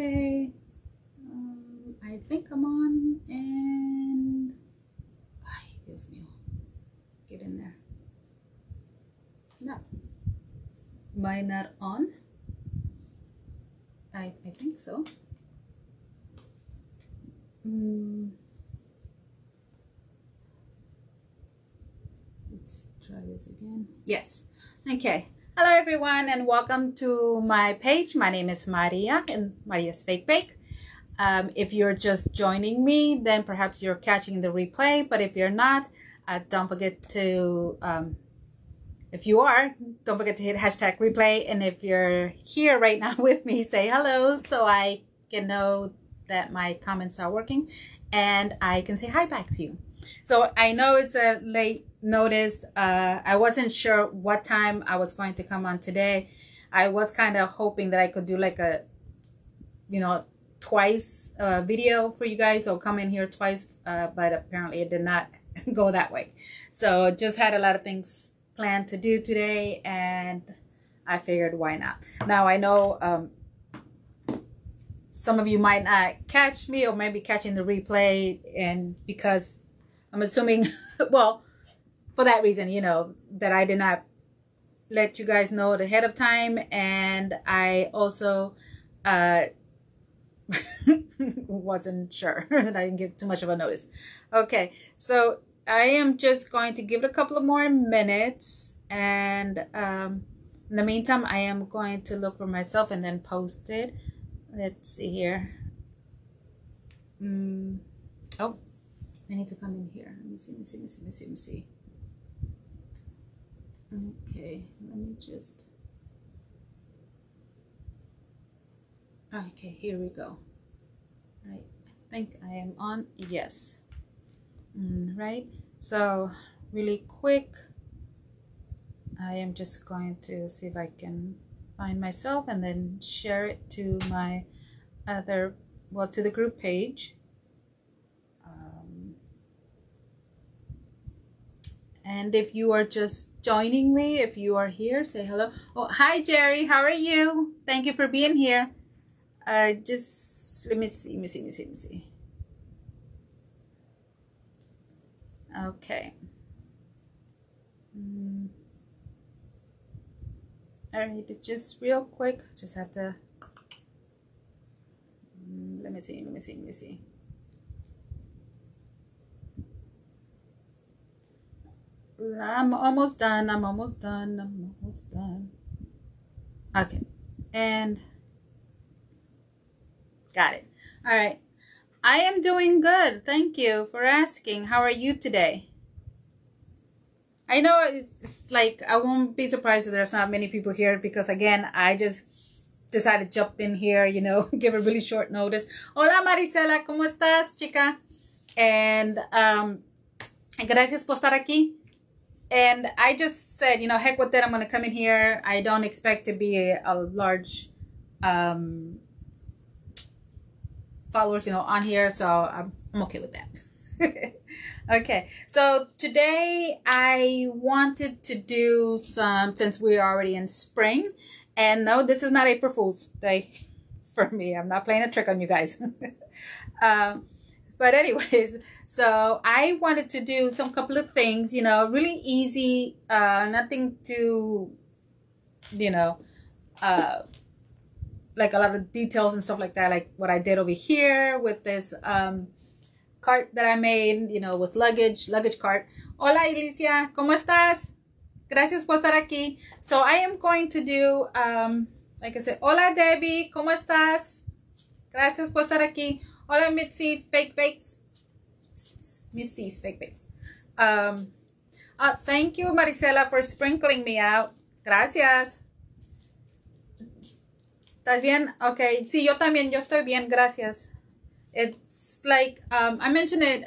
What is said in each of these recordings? Okay, I think I'm on, and ay, Dios mío, get in there. No, why not on? I think so. Let's try this again. Yes. Okay. Hello everyone, and welcome to my page. My name is Maria and Maria's Fake Bake. If you're just joining me, then perhaps you're catching the replay, but if you're not, don't forget to if you are, don't forget to hit hashtag replay. And if you're here right now with me, say hello so I can know that my comments are working and I can say hi back to you. So I know it's a late notice. I wasn't sure what time I was going to come on today. I was kind of hoping that I could do like a, you know, twice video for you guys, or come in here twice, but apparently it did not go that way. So just had a lot of things planned to do today, and I figured why not. Now I know some of you might not catch me, or maybe catching the replay, and because I'm assuming, well, for that reason, you know, that I did not let you guys know ahead of time, and I also wasn't sure that I didn't give too much of a notice. Okay, so I am just going to give it a couple of more minutes, and in the meantime, I am going to look for myself and then post it. Let's see here. Oh, I need to come in here. Let me see, let me see, let me see, let me see, let me see. Okay, let me just. Okay, here we go. Right, I think I am on. Yes. Right. So really quick, I am just going to see if I can find myself and then share it to my other, well, to the group page, and if you are just joining me, if you are here, say hello. Oh, hi Jerry, how are you? Thank you for being here. Just let me see, let me see, let me see, let me see. Okay. All right, just real quick, just have to, let me see, let me see, let me see. I'm almost done, I'm almost done, I'm almost done. Okay, and got it. All right, I am doing good, thank you for asking. How are you today? I know it's like, I won't be surprised that there's not many people here, because again, I just decided to jump in here, you know, give a really short notice. Hola Marisela, ¿cómo estás, chica? And gracias por estar aquí. And I just said, you know, heck with that, I'm going to come in here. I don't expect to be a large followers, you know, on here, so I'm okay with that. Okay, so today I wanted to do some, since we're already in spring, and no, this is not April Fool's Day for me. I'm not playing a trick on you guys. But anyways, so I wanted to do some couple of things, you know, really easy, nothing too, you know, like a lot of details and stuff like that, like what I did over here with this cart that I made, you know, with luggage cart. Hola Alicia, ¿cómo estás? Gracias por estar aquí. So I am going to do, like I said, hola Debbie, ¿cómo estás? Gracias por estar aquí. Hola Mitzi, Fake Bakes. Misty's Fake Bakes. Thank you Marisela for sprinkling me out. Gracias. ¿Estás bien? Okay. Sí, yo también. Yo estoy bien. Gracias. It's like, I mentioned it,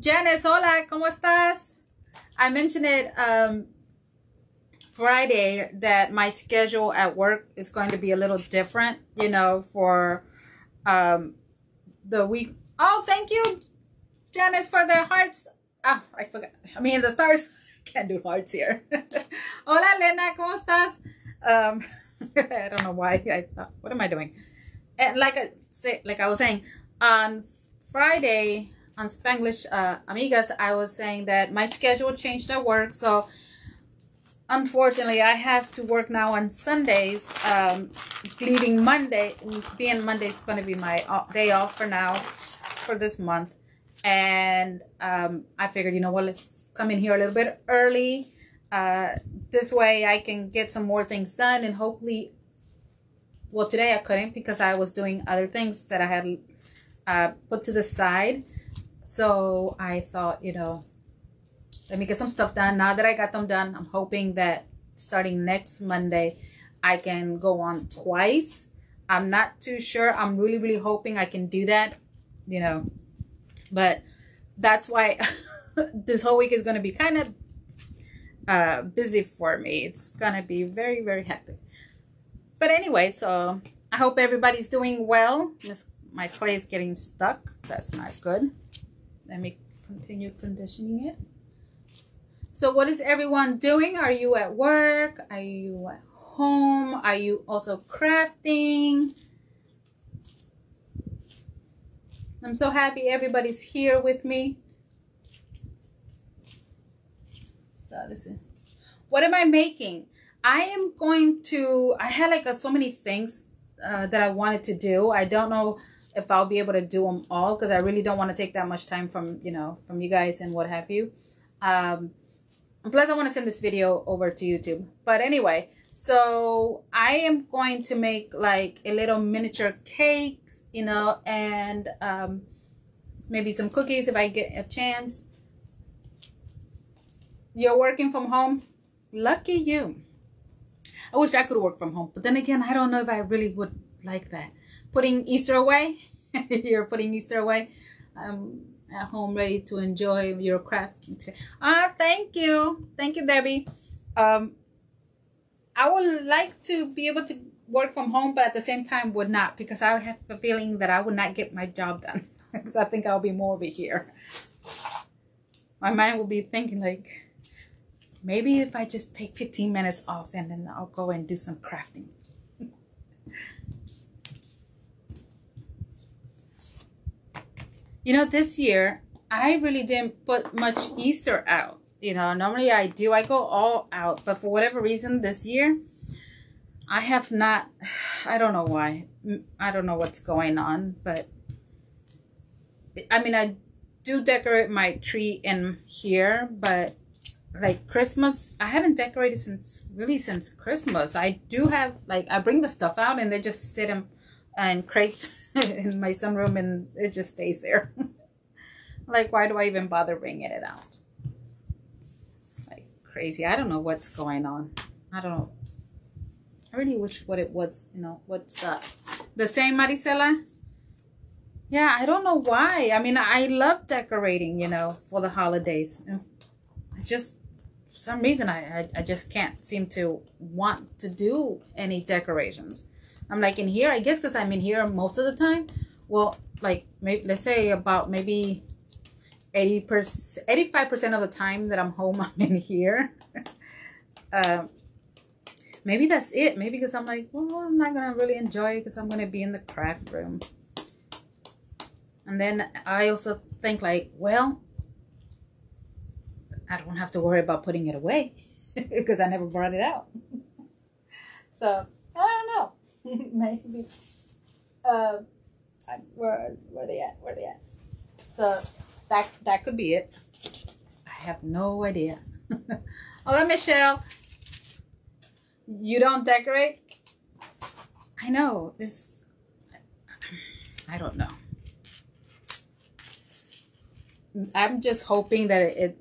Janice, hola, ¿cómo estás? I mentioned it Friday that my schedule at work is going to be a little different, you know, for the week. Oh, thank you, Janice, for the hearts. Oh, I forgot. I mean, the stars. Can't do hearts here. Hola, Lena, ¿cómo estás? I don't know why I thought, what am I doing? And like I was saying on Friday on Spanglish Amigas, I was saying that my schedule changed at work, so unfortunately I have to work now on Sundays, leaving Monday, being Monday is going to be my day off for now for this month. And I figured, you know what, let's come in here a little bit early, this way I can get some more things done. And hopefully, well, today I couldn't because I was doing other things that I had put to the side. So I thought, you know, let me get some stuff done. Now that I got them done, I'm hoping that starting next Monday, I can go on twice. I'm not too sure. I'm really, really hoping I can do that, you know. But that's why this whole week is going to be kind of busy for me. It's going to be very, very hectic. But anyway, so I hope everybody's doing well. My clay is getting stuck. That's not good. Let me continue conditioning it. So what is everyone doing? Are you at work? Are you at home? Are you also crafting? I'm so happy everybody's here with me. What am I making? I am going to, I had like so many things that I wanted to do. I don't know if I'll be able to do them all because I really don't want to take that much time from, you know, from you guys and what have you. Plus I want to send this video over to YouTube. But anyway, so I am going to make like a little miniature cake, you know, and maybe some cookies if I get a chance. You're working from home? Lucky you. I wish I could work from home, but then again, I don't know if I really would like that. Putting Easter away? You're putting Easter away? I'm at home ready to enjoy your craft. Ah, thank you. Thank you, Debbie. I would like to be able to work from home, but at the same time would not, because I have a feeling that I would not get my job done because I think I'll be more over here. My mind will be thinking like, maybe if I just take 15 minutes off and then I'll go and do some crafting. You know, this year, I really didn't put much Easter out. You know, normally I do. I go all out, but for whatever reason this year, I have not, I don't know why. I don't know what's going on, but I mean, I do decorate my tree in here, but like Christmas, I haven't decorated since Christmas. I do have, like, I bring the stuff out and they just sit in crates in my sunroom and it just stays there. Like, why do I even bother bringing it out? It's like crazy. I don't know what's going on. I don't know. I really wish what it was, you know, what's up. The same, Maricela? Yeah, I don't know why. I mean, I love decorating, you know, for the holidays. It's just, for some reason, I just can't seem to want to do any decorations. I'm like in here, I guess because I'm in here most of the time. Well, like, maybe, let's say about maybe 85% of the time that I'm home, I'm in here. Maybe that's it. Maybe because I'm like, well, I'm not going to really enjoy it because I'm going to be in the craft room. And then I also think like, well, I don't have to worry about putting it away because I never brought it out. So, I don't know. Maybe. Where are they at? Where are they at? So, that could be it. I have no idea. Hello, Michelle. You don't decorate? I know. This, I don't know. I'm just hoping that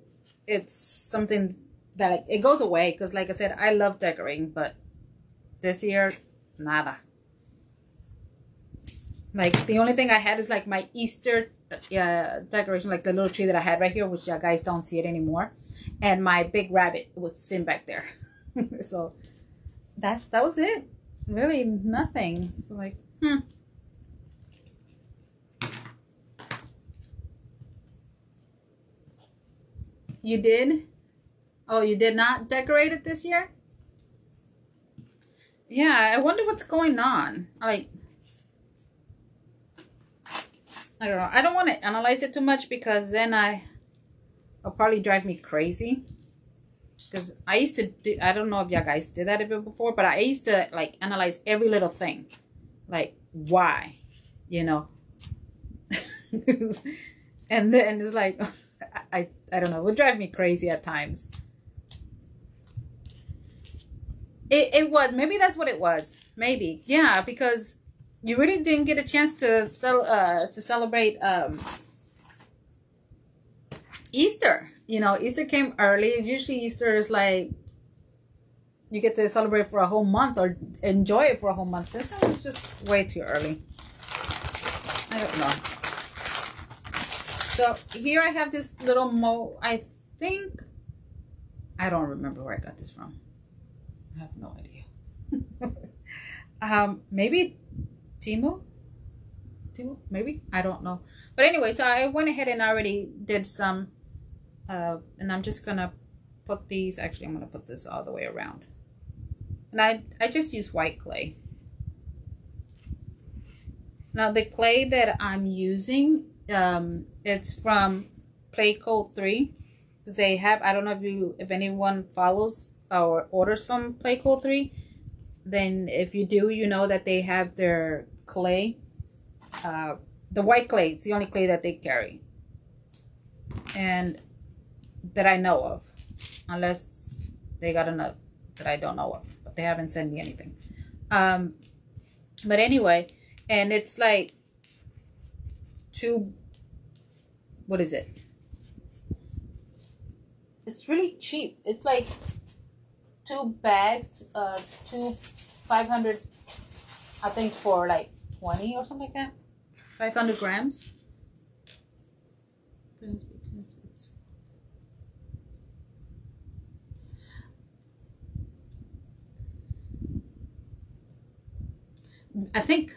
it's something that it goes away. Because like I said, I love decorating. But this year, nada. Like the only thing I had is like my Easter decoration. Like the little tree that I had right here, which you guys don't see it anymore. And my big rabbit was sitting back there. So... that was it. Really nothing. So like, You did? Oh, you did not decorate it this year? Yeah, I wonder what's going on. Like, I don't know. I don't want to analyze it too much because then it'll probably drive me crazy. Because I used to do, I don't know if y'all guys did that a bit before, but I used to like analyze every little thing. Like, why? You know? And then it's like, I don't know. It would drive me crazy at times. It was. Maybe that's what it was. Maybe. Yeah, because you really didn't get a chance to celebrate Easter. You know, Easter came early. Usually Easter is like you get to celebrate for a whole month or enjoy it for a whole month. This one was just way too early. I don't know. So here I have this little I think, I don't remember where I got this from. I have no idea. Maybe Timo, maybe, I don't know. But anyway, so I went ahead and already did some, and I'm just gonna put these. Actually, I'm gonna put this all the way around, and I just use white clay. Now the clay that I'm using, it's from Playcode3. They have, I don't know if anyone follows or orders from Playcode3. Then if you do, you know that they have their clay, the white clay. It's the only clay that they carry and that I know of, unless they got another that I don't know of, but they haven't sent me anything. But anyway, and it's like two, what is it? It's really cheap. It's like two bags, 2 500, I think, for like 20 or something like that. 500 grams. I think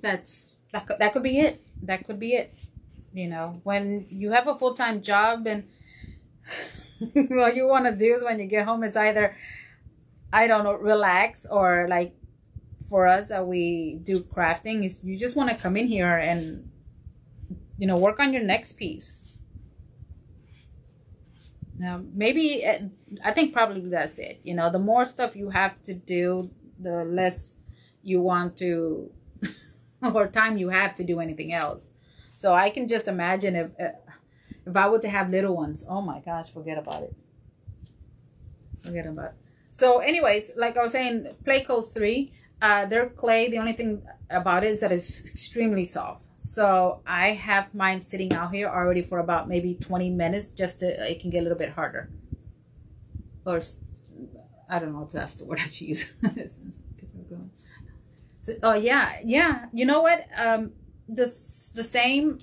that's that could be it. That could be it. You know, when you have a full-time job and all you want to do is when you get home is either, I don't know, relax, or like for us that we do crafting, is you just want to come in here and, you know, work on your next piece. Now, maybe, I think probably that's it. You know, the more stuff you have to do, the less you want to, or time you have to do anything else. So I can just imagine if I were to have little ones, oh my gosh, forget about it. Forget about it. So anyways, like I was saying, Playcode3, their clay, the only thing about it is that it's extremely soft. So I have mine sitting out here already for about maybe 20 minutes just to, it can get a little bit harder. Or, I don't know if that's the word I should use. So, oh yeah, yeah. You know what? The same,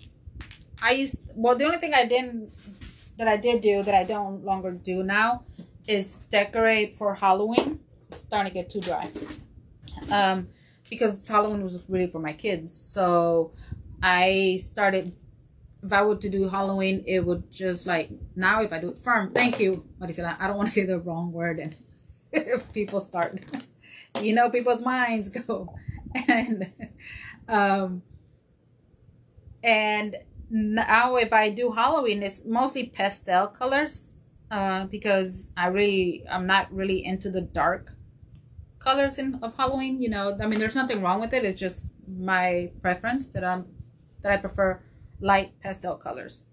I used, well, the only thing I did do that I don't longer do now is decorate for Halloween. It's starting to get too dry. Because Halloween was really for my kids. So I started, if I were to do Halloween, it would just like, now if I do it firm, thank you, Maricela, I don't want to say the wrong word and if people start, you know, people's minds go. And, now if I do Halloween, it's mostly pastel colors, because I'm not really into the dark colors of Halloween. You know, I mean, there's nothing wrong with it. It's just my preference that I prefer light pastel colors.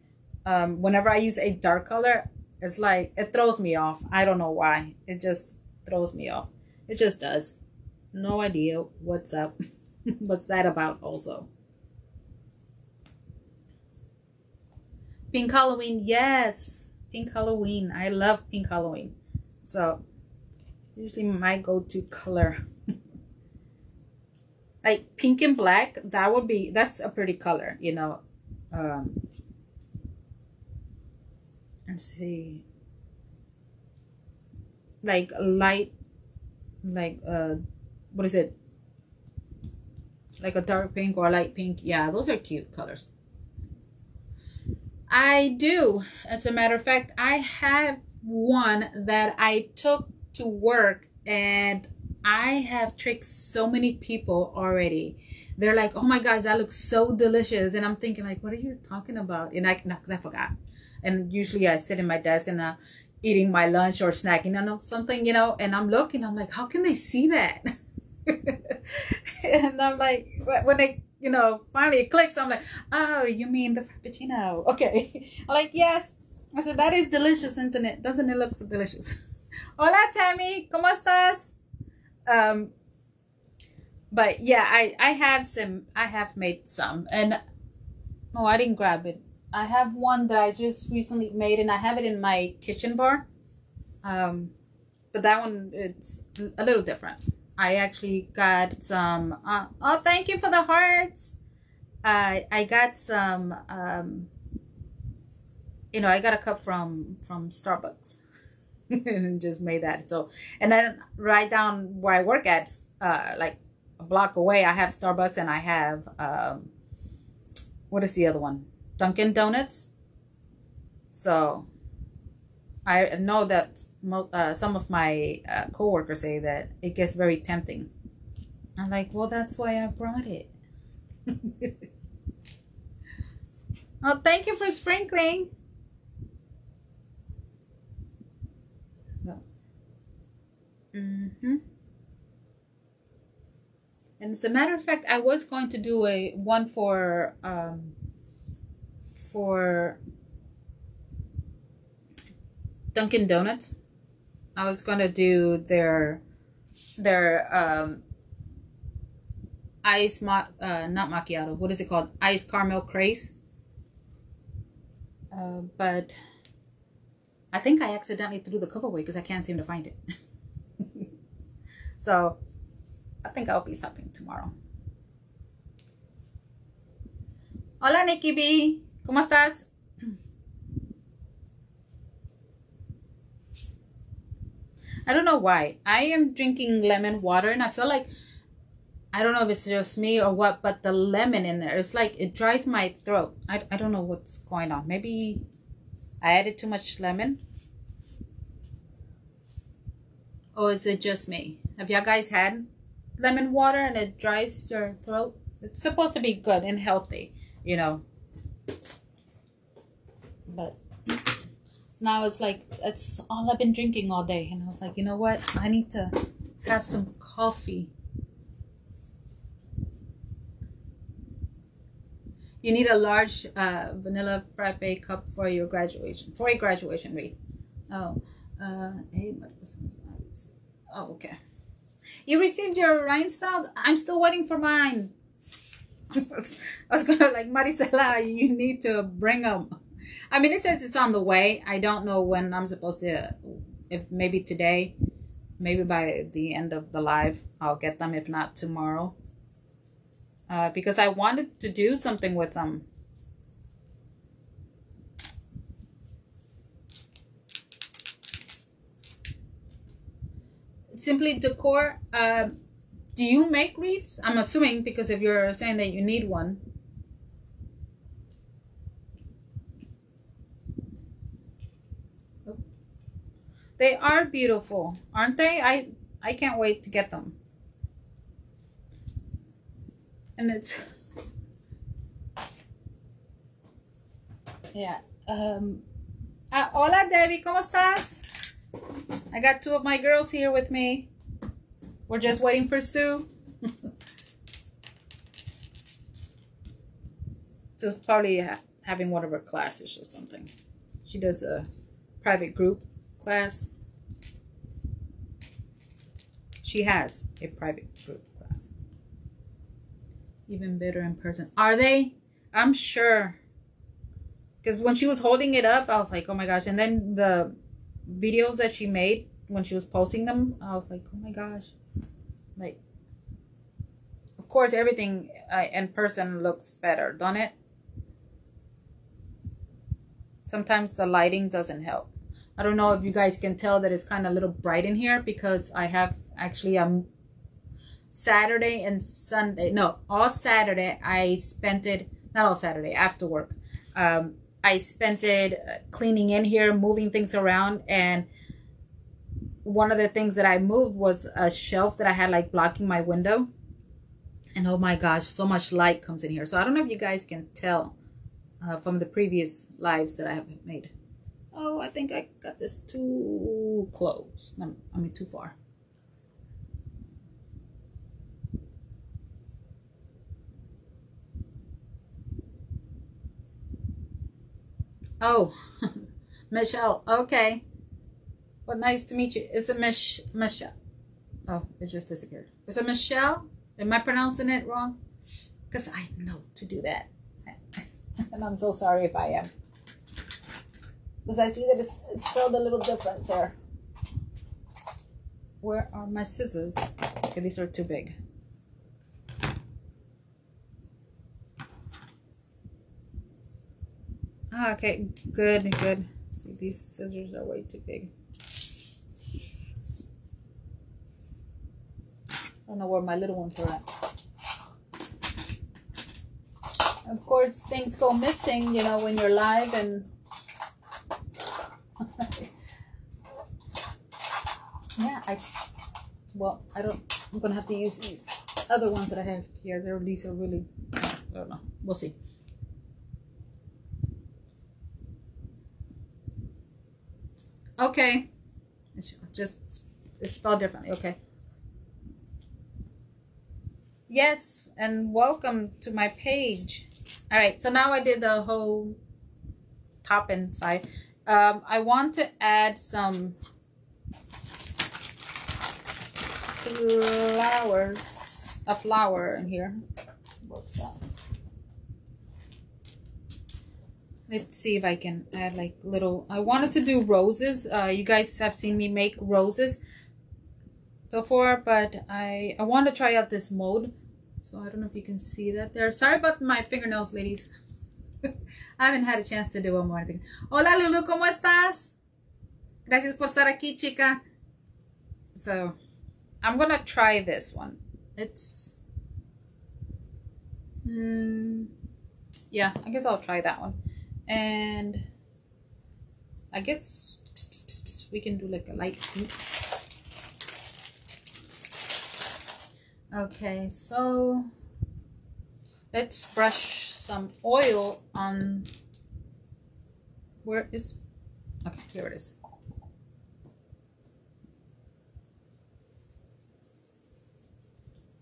Whenever I use a dark color, it's like, it throws me off. I don't know why. It just throws me off. It just does. No idea what's up. What's that about also? Pink Halloween, yes, Pink Halloween. I love Pink Halloween. So, usually my go-to color. Like pink and black, that's a pretty color, you know. Let's see. Like light, like, what is it? Like a dark pink or light pink. Yeah, those are cute colors. I do. As a matter of fact, I have one that I took to work and I have tricked so many people already. They're like, oh my gosh, that looks so delicious. And I'm thinking like, what are you talking about? And I, because I forgot. And usually I sit in my desk and I'm eating my lunch or snacking on something, you know, and I'm looking, I'm like, how can they see that? And I'm like, when they, you know, finally it clicks, I'm like, oh, you mean the Frappuccino. Okay. I'm like, yes. I said, that is delicious, isn't it? Doesn't it look so delicious? Hola, Tammy. ¿Cómo estás? But yeah, I have made some, and no, I didn't grab it. I have one that I just recently made, and I have it in my kitchen bar. But that one, it's a little different. I actually got some, oh, thank you for the hearts. I got some, you know, I got a cup from Starbucks. And just made that. So, and then right down where I work at, like a block away, I have Starbucks, and I have what is the other one, Dunkin' Donuts. So I know that some of my coworkers say that it gets very tempting. I'm like, well, that's why I brought it. Oh, thank you for sprinkling. Mm-hmm. And as a matter of fact, I was going to do a one for Dunkin' Donuts. I was gonna do their ice not macchiato. What is it called? Ice caramel craze. But I think I accidentally threw the cup away because I can't seem to find it. So I think I'll be shopping tomorrow. Hola, Nikki B. ¿Cómo estás? I don't know why. I am drinking lemon water, and I feel like, I don't know if it's just me or what, but the lemon in there, it's like it dries my throat. I don't know what's going on. Maybe I added too much lemon. Or is it just me? Have y'all guys had lemon water and it dries your throat? It's supposed to be good and healthy, you know. But now it's like, it's all I've been drinking all day. And I was like, you know what? I need to have some coffee. You need a large vanilla frappe cup for your graduation, for a graduation wreath. Oh, hey, what was this? Oh, okay. You received your rhinestones? I'm still waiting for mine. I was gonna like, Marisela, you need to bring them. I mean, it says it's on the way. I don't know when I'm supposed to, if maybe today, maybe by the end of the live, I'll get them. If not, tomorrow. Because I wanted to do something with them. Simply Decor, do you make wreaths? I'm assuming, because if you're saying that you need one. They are beautiful, aren't they? I can't wait to get them. And it's, yeah. Hola, Debbie, ¿cómo estás? I got two of my girls here with me. We're just waiting for Sue. Sue's probably having one of her classes or something. She does a private group class. She has a private group class. Even better in person. Are they? I'm sure. Because when she was holding it up, I was like, oh my gosh. And then the videos that she made when she was posting them, I was like, oh my gosh, like, of course everything in person looks better, don't it? Sometimes the lighting doesn't help. I don't know if you guys can tell that it's kind of a little bright in here, because I have actually Saturday and Sunday, no, all Saturday I spent it, not all Saturday, after work, I spent it cleaning in here, moving things around, and one of the things that I moved was a shelf that I had like blocking my window. And oh my gosh, so much light comes in here. So I don't know if you guys can tell from the previous lives that I have made. Oh, I think I got this too close. I mean, too far. Oh, Michelle. Okay. Well, nice to meet you. It's a Michelle. Oh, it just disappeared. It's a Michelle. Am I pronouncing it wrong? Because I know to do that. And I'm so sorry if I am. Because I see that it's spelled a little different there. Where are my scissors? Okay, these are too big. Okay, good, good. See, these scissors are way too big. I don't know where my little ones are at. Of course, things go missing, you know, when you're live and... yeah, well, I don't... I'm going to have to use these other ones that I have here. These are really... I don't know. We'll see. Okay. Just... it's spelled differently. Okay. Yes, and welcome to my page. All right, so now I did the whole top and side. I want to add some flowers, a flower in here. What's that? Let's see if I can add like little, I wanted to do roses. You guys have seen me make roses before, but I want to try out this mode. So I don't know if you can see that there. Sorry about my fingernails, ladies. I haven't had a chance to do one more thing. Hola, Lulu, ¿cómo estás? Gracias por estar aquí, chica. So, I'm going to try this one. It's... yeah, I guess I'll try that one. And I guess we can do like a light pink. Okay, so let's brush some oil on where is, okay, here it is.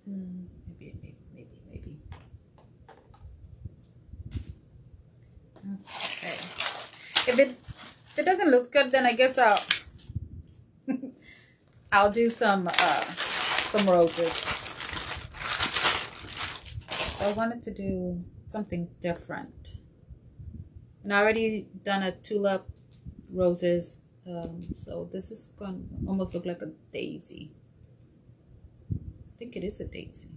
Maybe. Okay. If it doesn't look good, then I guess I'll I'll do some roses. I wanted to do something different, and I already done a tulip roses, so this is gonna almost look like a daisy. I think it is a daisy.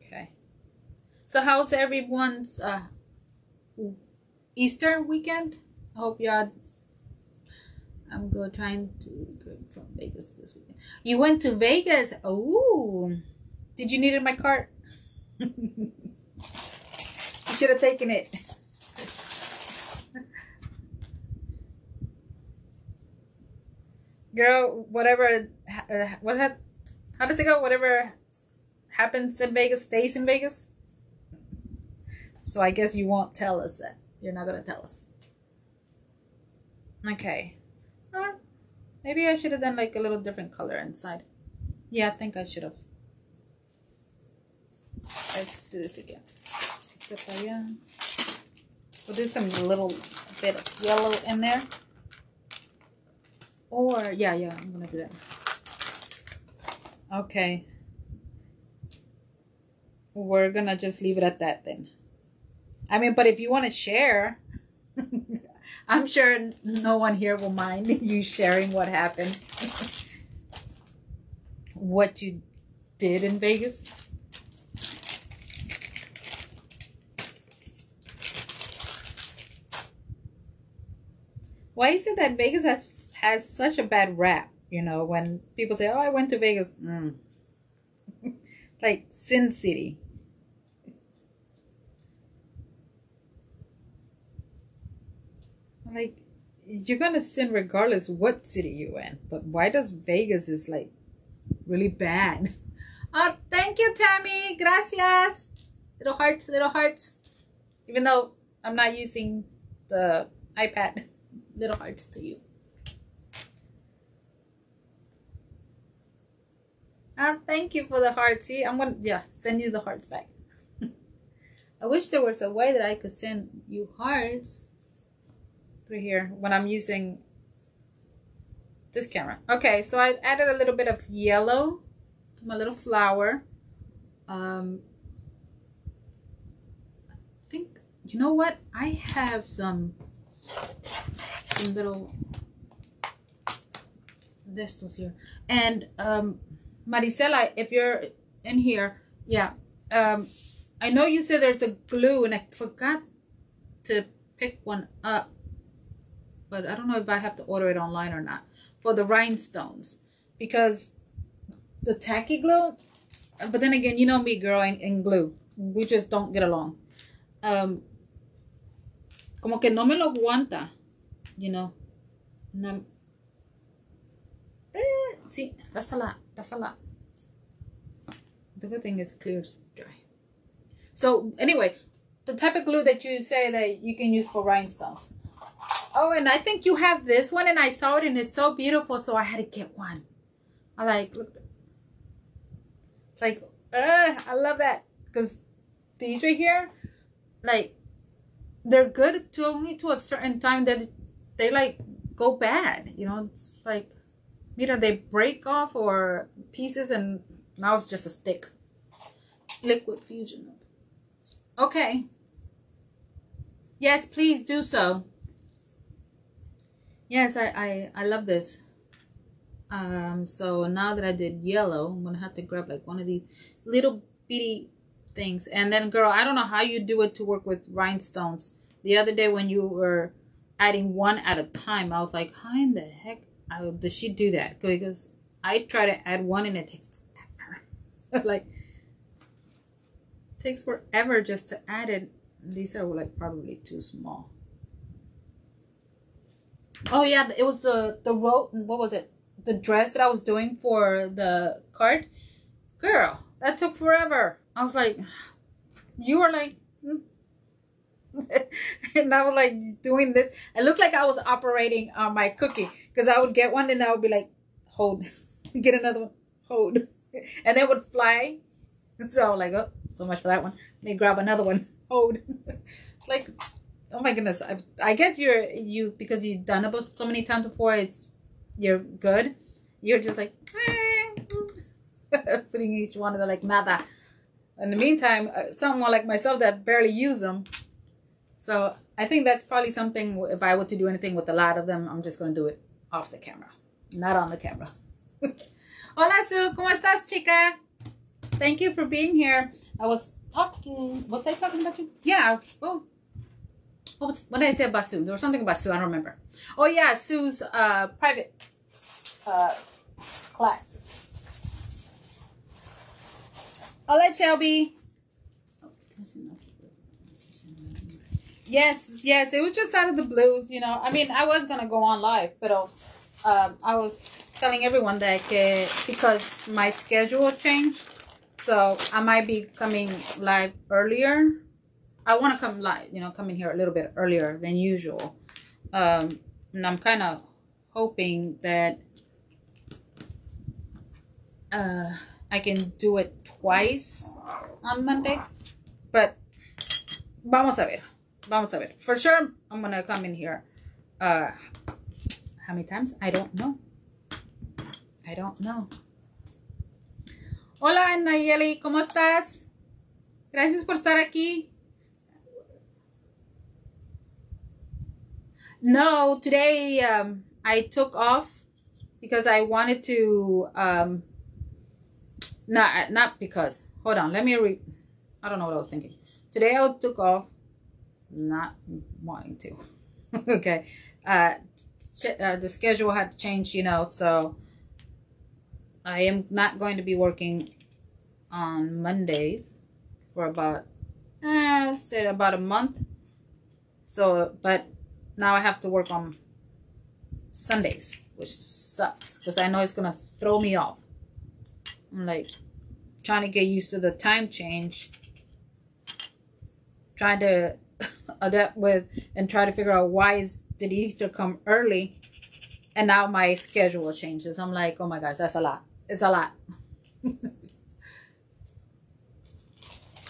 Okay, so how's everyone's Easter weekend? I hope y'all. I'm going trying to go from Vegas this weekend. You went to Vegas? Oh. Did you need it in my cart? You should have taken it. Girl, whatever, how does it go? Whatever happens in Vegas stays in Vegas? So I guess you won't tell us that. You're not gonna tell us. Okay. Maybe I should have done like a little different color inside. Yeah, I think I should have. Let's do this again. We'll do some little bit of yellow in there. Or, yeah, I'm going to do that. Okay. We're going to just leave it at that then. I mean, but if you want to share, I'm sure no one here will mind you sharing what happened. What you did in Vegas. Why is it that Vegas has such a bad rap? You know, when people say, oh, I went to Vegas. Like Sin City. Like, you're gonna sin regardless what city you're in. But why does Vegas is like really bad? Oh, thank you, Tammy. Gracias. Little hearts, little hearts. Even though I'm not using the iPad, little hearts to you. Thank you for the hearts. See, I'm gonna send you the hearts back. I wish there was a way that I could send you hearts through here when I'm using this camera. Okay, so I added a little bit of yellow to my little flower. I think, you know what? I have some little destils here. And Maricela, if you're in here, yeah. I know you said there's a glue and I forgot to pick one up, but I don't know if I have to order it online or not for the rhinestones, because the tacky glue, but then again, you know me, girl, and glue, we just don't get along. Como que no me lo aguanta, you know. No. See, that's a lot, that's a lot. The good thing is clears dry. So anyway, the type of glue that you say that you can use for rhinestones. Oh, and I think you have this one, and I saw it, and it's so beautiful, so I had to get one. I like, look. It's like, I love that, because these right here, like, they're good to only to a certain time that they like go bad. You know, it's like, either they break off or pieces, and now it's just a stick. Liquid fusion. Okay. Yes, please do so. Yes, I love this. So now that I did yellow, I'm gonna have to grab like one of these little bitty things. And then, girl, I don't know how you do it to work with rhinestones. The other day when you were adding one at a time, I was like, how in the heck does she do that? Because I try to add one and it takes forever. Like, takes forever just to add it. These are like probably too small. Oh yeah, it was the rope. What was it? The dress that I was doing for the card. Girl, that took forever. I was like, you were like, and I was like doing this. It looked like I was operating on my cookie, because I would get one and I would be like, hold, get another one, hold, and they would fly. So like, oh. So much for that one. Let me grab another one. Hold. Like, oh my goodness. I guess you because you've done it so many times before, you're good. You're just like putting each one of them like nada. In the meantime, someone like myself that barely use them. So I think that's probably something. If I were to do anything with a lot of them, I'm just gonna do it off the camera, not on the camera. Hola, Sue. ¿Cómo estás, chica? Thank you for being here. I was talking. Was I talking about you? Yeah. Oh, what did I say about Sue? There was something about Sue. I don't remember. Oh yeah, Sue's private classes. Hola, Shelby. Yes, yes. It was just out of the blues, you know. I mean, I was gonna go on live, but I was telling everyone that because my schedule changed. So I might be coming live earlier. I want to come live, you know, come in here a little bit earlier than usual. And I'm kind of hoping that I can do it twice on Monday. But vamos a ver. Vamos a ver. For sure, I'm going to come in here. How many times? I don't know. I don't know. Hola, Nayeli, ¿cómo estás? Gracias por estar aquí. No, today I took off because I wanted to, not because, hold on, let me read, I don't know what I was thinking. Today I took off, not wanting to, okay. The schedule had to change, you know, so I am not going to be working on Mondays for about, say about a month. So, but now I have to work on Sundays, which sucks because I know it's gonna throw me off. I'm like trying to get used to the time change, trying to adapt with and try to figure out why did Easter come early, and now my schedule changes. I'm like, oh my gosh, that's a lot. It's a lot.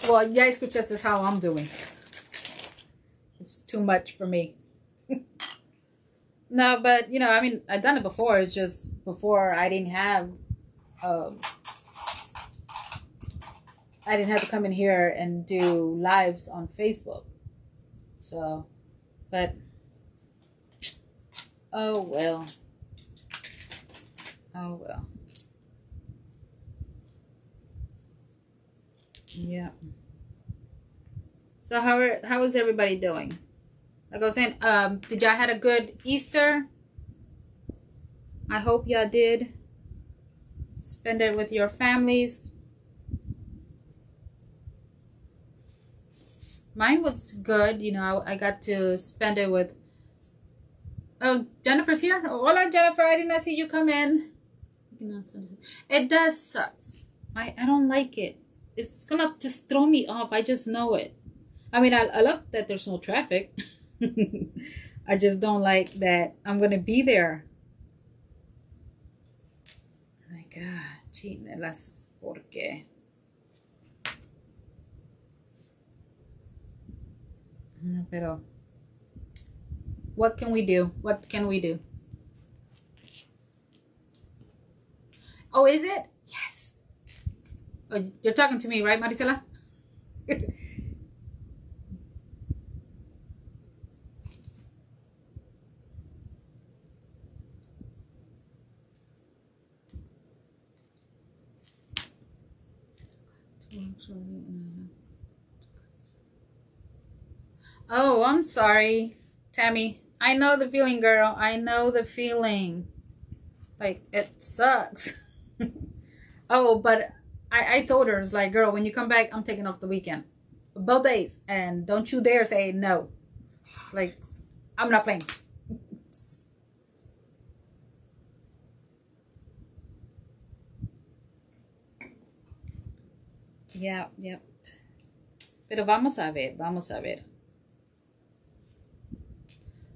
Well, ya escuchaste, is how I'm doing. It's too much for me. No, but you know, I mean, I've done it before. It's just before I didn't have to come in here and do lives on Facebook. So, but oh well. Oh well. Yeah. So how is everybody doing? Like I was saying, did y'all had a good Easter? I hope y'all did. Spend it with your families. Mine was good, you know. I got to spend it with. Oh, Jennifer's here. Hola, Jennifer. I did not see you come in. It does suck. I don't like it. It's gonna just throw me off. I just know it. I mean, I love that there's no traffic. I just don't like that I'm gonna be there. My God, chinelas, ¿por qué? No, pero what can we do? What can we do? Oh, is it? Yes. Oh, you're talking to me, right, Marisela? Oh, I'm sorry, Tammy. I know the feeling, girl. I know the feeling. Like, it sucks. Oh, but I told her, it's like, girl, when you come back, I'm taking off the weekend. Both days. And don't you dare say no. Like, I'm not playing. Yeah, yep. Pero vamos a ver, vamos a ver.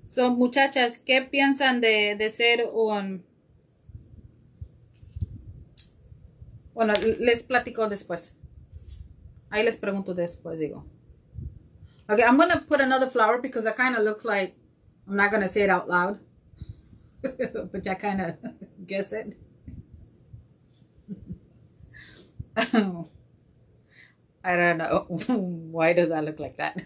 So, muchachas, ¿qué piensan de ser un...? Bueno, les platico después. Ahí les pregunto después, digo. Okay, I'm going to put another flower because I kind of look like... I'm not going to say it out loud. But I kind of guess it. I don't know. Why does that look like that?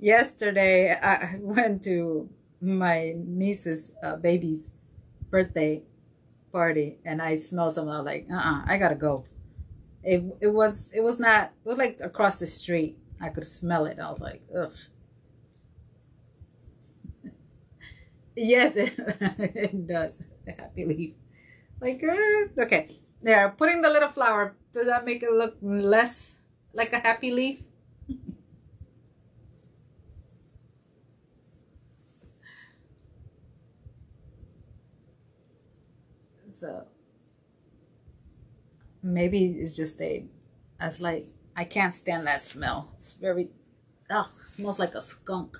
Yesterday, I went to my niece's baby's birthday party, and I smelled something. I was like, I gotta go. It was like across the street. I could smell it. I was like, ugh. Yes, it does. Happy leaf. Like, okay, there, putting the little flower. Does that make it look less like a happy leaf? So, maybe it's just I was like, I can't stand that smell. It's very, ugh, smells like a skunk.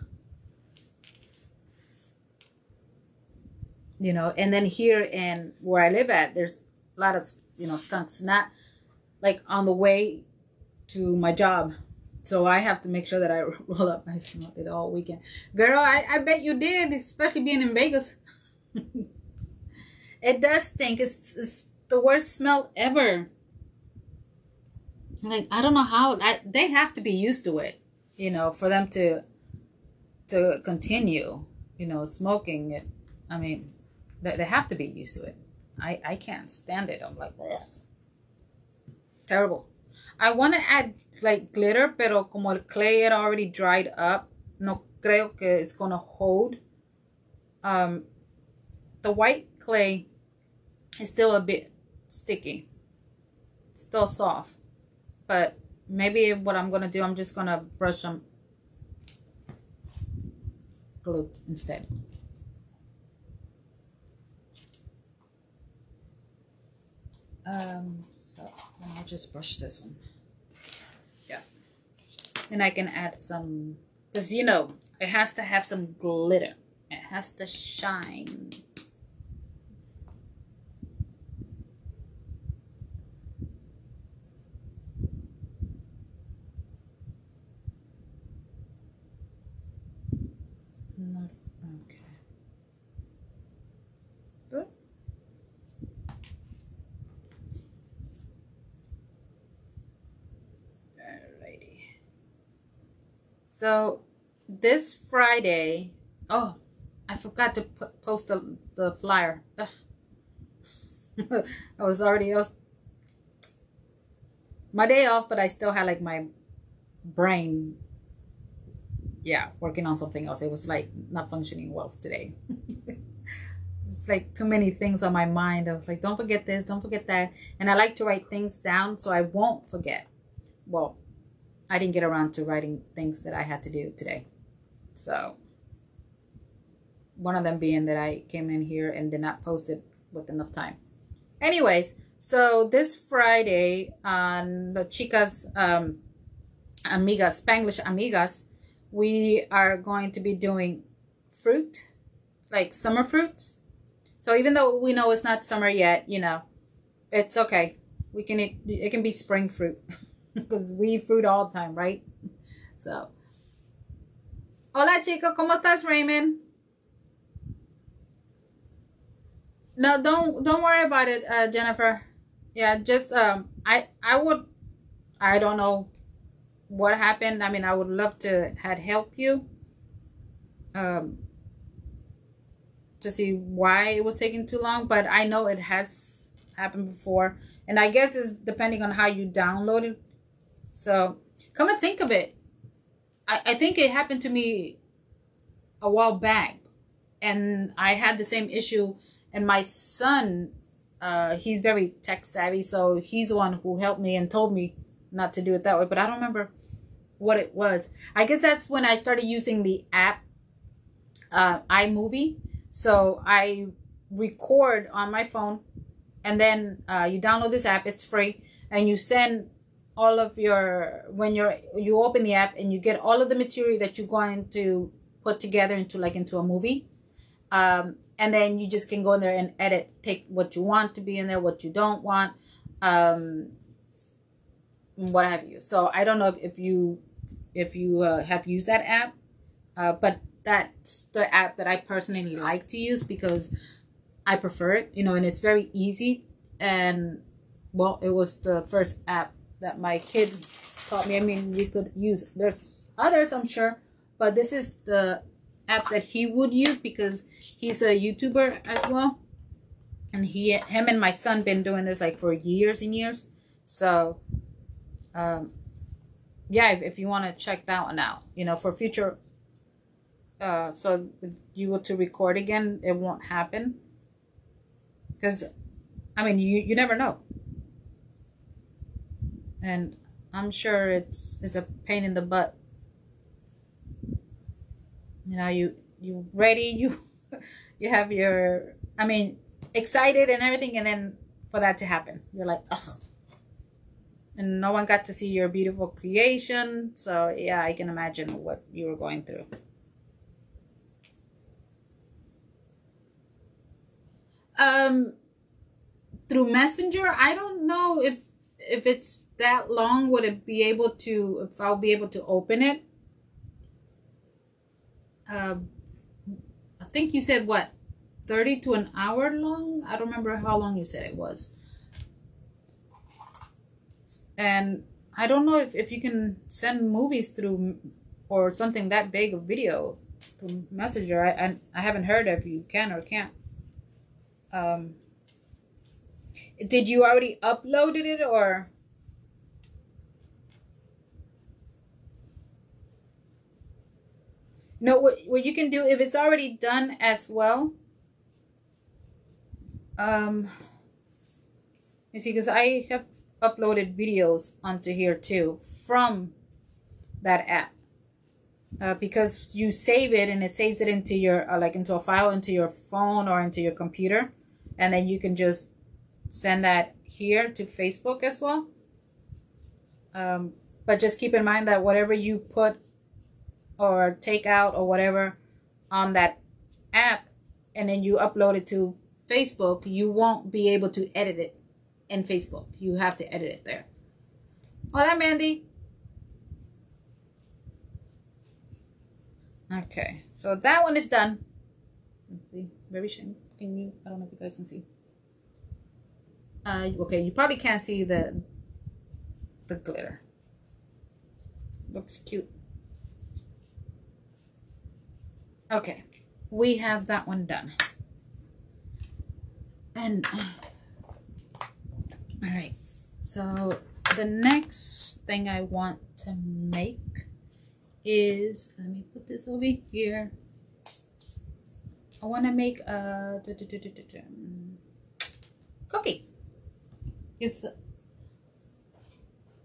You know, and then here in where I live at, there's a lot of, you know, skunks, not like on the way to my job. So I have to make sure that I roll up my smell it all weekend. Girl, I bet you did, especially being in Vegas. It does stink. It's the worst smell ever. Like, I don't know how, they have to be used to it, you know, for them to continue, you know, smoking it. I mean, they have to be used to it. I can't stand it. I'm like, ugh. Terrible. I want to add like glitter, pero como el clay had already dried up, no creo que it's gonna hold. The white clay is still a bit sticky, it's still soft, but maybe what I'm gonna do, I'm just gonna brush them glue instead. So I'll just brush this one. Yeah. And I can add some, because you know, it has to have some glitter. It has to shine. Not okay. Good. Alrighty. So this Friday, oh, I forgot to post the flyer. I was my day off, but I still had like my brain, yeah, working on something else. It was like not functioning well today. It's like too many things on my mind. I was like, don't forget this, don't forget that. And I like to write things down so I won't forget. Well, I didn't get around to writing things that I had to do today. So one of them being that I came in here and did not post it with enough time. Anyways, so this Friday on the Chicas Amigas, Spanglish Amigas, we are going to be doing fruit, like summer fruits. So even though we know it's not summer yet, you know, it's okay. We can, it can be spring fruit because we eat fruit all the time, right? So, hola chico, ¿cómo estás, Raymond? No, don't worry about it, Jennifer. Yeah, just I don't know what happened. I mean, I would love to had help you to see why it was taking too long, but I know it has happened before, and I guess it's depending on how you download it. So come and think of it, I think it happened to me a while back, and I had the same issue. And my son, he's very tech savvy, so he's the one who helped me and told me not to do it that way. But I don't remember what it was. I guess that's when I started using the app, iMovie. So I record on my phone, and then you download this app. It's free, and you send all of your, when you open the app and you get all of the material that you're going to put together into like into a movie. And then you just can go in there and edit, take what you want to be in there, what you don't want, what have you. So I don't know if you have used that app, but that's the app that I personally like to use because I prefer it, you know, and it's very easy. And well, it was the first app that my kid taught me. I mean, you could use, there's others I'm sure, but this is the app that he would use because he's a YouTuber as well, and him and my son been doing this like for years and years. So yeah, if you want to check that one out, you know, for future, so if you were to record again, it won't happen, because I mean you never know, and I'm sure it's a pain in the butt. You know, you ready, you have your, I mean, excited and everything, and then for that to happen, you're like, ugh. And no one got to see your beautiful creation. So yeah, I can imagine what you were going through. Through Messenger, I don't know if it's that long, would it be able to, if I'll be able to open it. I think you said what, 30 to an hour long? I don't remember how long you said it was. And I don't know if you can send movies through, or something that big of video through Messenger. I haven't heard if you can or can't. Did you already uploaded it, or? No, what you can do, if it's already done as well, you see, because I have uploaded videos onto here too from that app. because you save it and it saves it into your into a file into your phone or into your computer, and then you can just send that here to Facebook as well. But just keep in mind that whatever you put or take out or whatever on that app and then you upload it to Facebook, you won't be able to edit it in Facebook. You have to edit it there. Hola, Mandy. Okay, so that one is done. Let's see. Very shiny. Can you? I don't know if you guys can see. Okay, you probably can't see the glitter. Looks cute. Okay, we have that one done. And all right, so the next thing I want to make is, let me put this over here. I want to make cookies. It's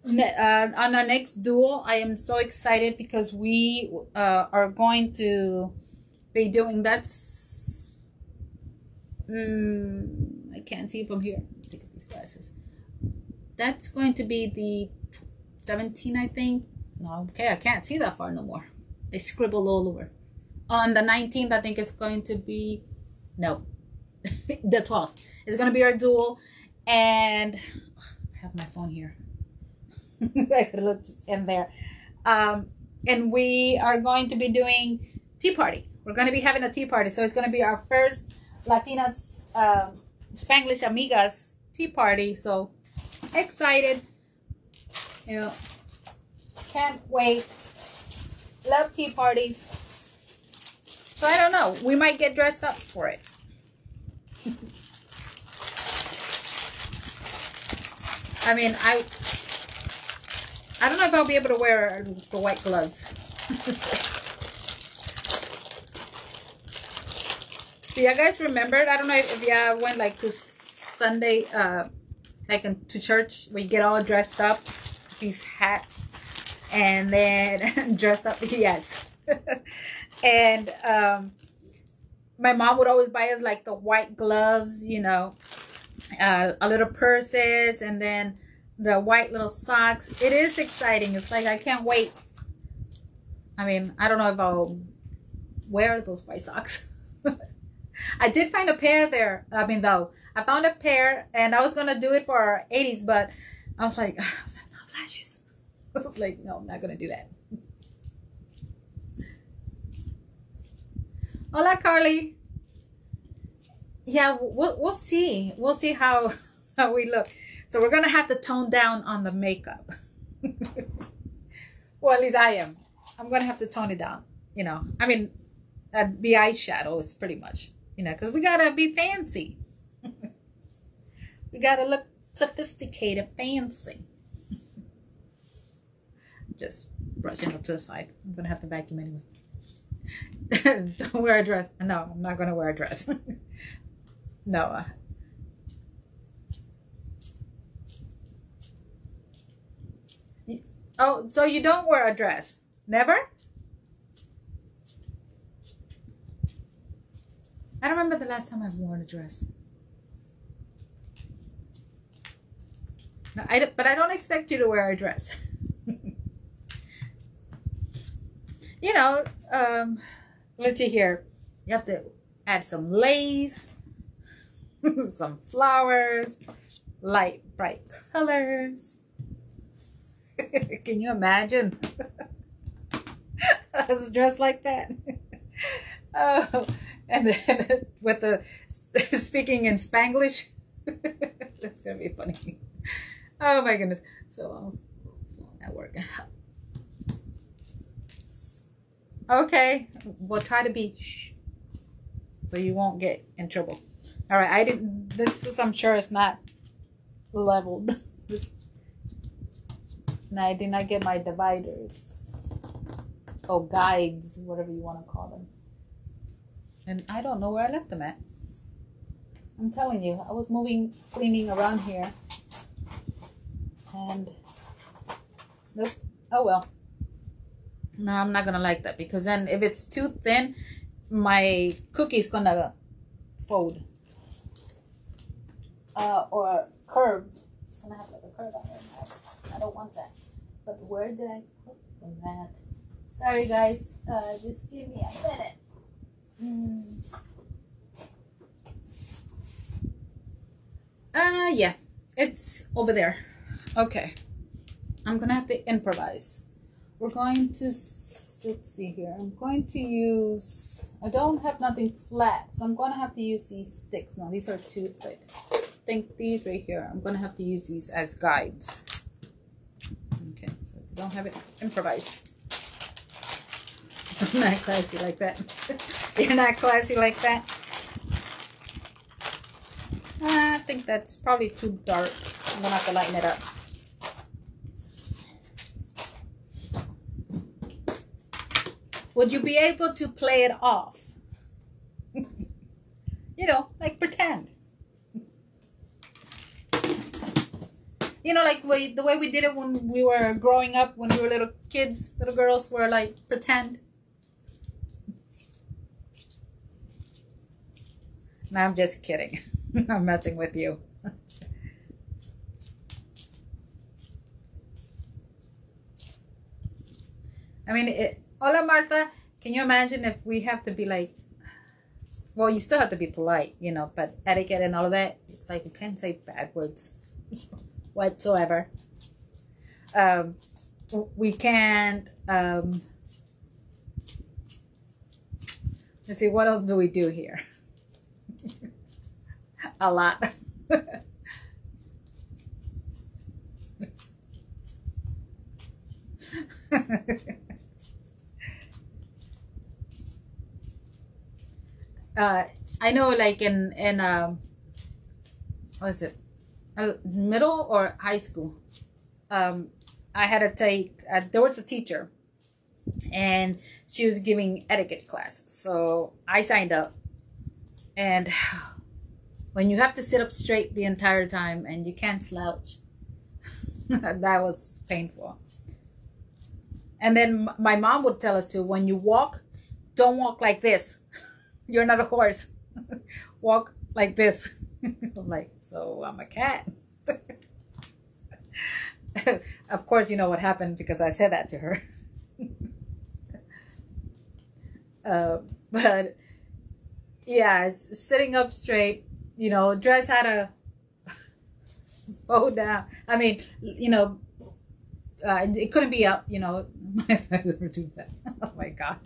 on our next duel. I am so excited because we are going to be doing that's I can't see from here. Take these glasses. That's going to be the 17th, I think. No, okay, I can't see that far no more. I scribbled all over. On the 19th, I think it's going to be, no, the 12th. It's going to be our duel. And I have my phone here. I could look in there. And we are going to be doing tea party. We're going to be having a tea party. So it's going to be our first Latinas Spanglish Amigas tea party. So excited. You know, can't wait. Love tea parties. So I don't know. We might get dressed up for it. I mean, I don't know if I'll be able to wear the white gloves. So you guys remembered? I don't know if y'all went like to Sunday, like to church where you get all dressed up, these hats, and then dressed up, yes. And my mom would always buy us like the white gloves, you know, a little purses, and then the white little socks. It is exciting. It's like I can't wait. I mean, I don't know if I'll wear those white socks. I did find a pair there. I mean, though, I found a pair, and I was gonna do it for our 80s, but I was like, no flashes. I was like, no, I'm not gonna do that. Hola, Carly. Yeah, we'll see. We'll see how we look. So we're going to have to tone down on the makeup. Well, at least I am. I'm going to have to tone it down, you know. I mean, the eyeshadow is pretty much, you know, because we got to be fancy. We got to look sophisticated, fancy. Just brushing up to the side. I'm going to have to vacuum anyway. Don't wear a dress. No, I'm not going to wear a dress. No. Oh, so you don't wear a dress? Never? I don't remember the last time I've worn a dress. No, but I don't expect you to wear a dress. You know, let's see here. You have to add some lace, some flowers, light, bright colors. Can you imagine I was dressed like that? Oh, and then with the speaking in Spanglish, that's gonna be funny. Oh my goodness! So that worked. Okay, we'll try to be shh, so you won't get in trouble. All right, I didn't. This is, I'm sure it's not leveled. No, I did not get my dividers. Oh, guides, whatever you want to call them. And I don't know where I left them at. I'm telling you, I was moving, cleaning around here. And, nope, oh well. No, I'm not gonna like that, because then if it's too thin, my cookie's gonna fold or curve. It's gonna have like a curve on it. I don't want that. But where did I put that? Sorry guys, just give me a minute. Yeah, it's over there. Okay, I'm gonna have to improvise. We're going to, let's see here, I'm going to use, I don't have nothing flat, so I'm gonna have to use these sticks. No, these are too thick. I think these right here, I'm gonna have to use these as guides. Okay, so if you don't have it, improvise. I'm not classy like that. You're not classy like that. I think that's probably too dark. I'm gonna have to lighten it up. Would you be able to play it off? You know, like pretend. You know, like the way we did it when we were growing up, when we were little kids, little girls were like, pretend. No, I'm just kidding. I'm messing with you. I mean, hola Martha, can you imagine if we have to be like, well, you still have to be polite, you know, but etiquette and all of that, it's like you can't say bad words whatsoever. We can't, let's see, what else do we do here? A lot. I know, like in what is it, middle or high school, I had to take there was a teacher, and she was giving etiquette class, so I signed up. And when you have to sit up straight the entire time and you can't slouch, that was painful. And then my mom would tell us to, when you walk, don't walk like this. You're not a horse. Walk like this. I'm like, so I'm a cat. Of course, you know what happened, because I said that to her. But yeah, it's sitting up straight. You know, dress how to bow down. I mean, you know, it couldn't be up, you know. My thighs never do that. Oh my God.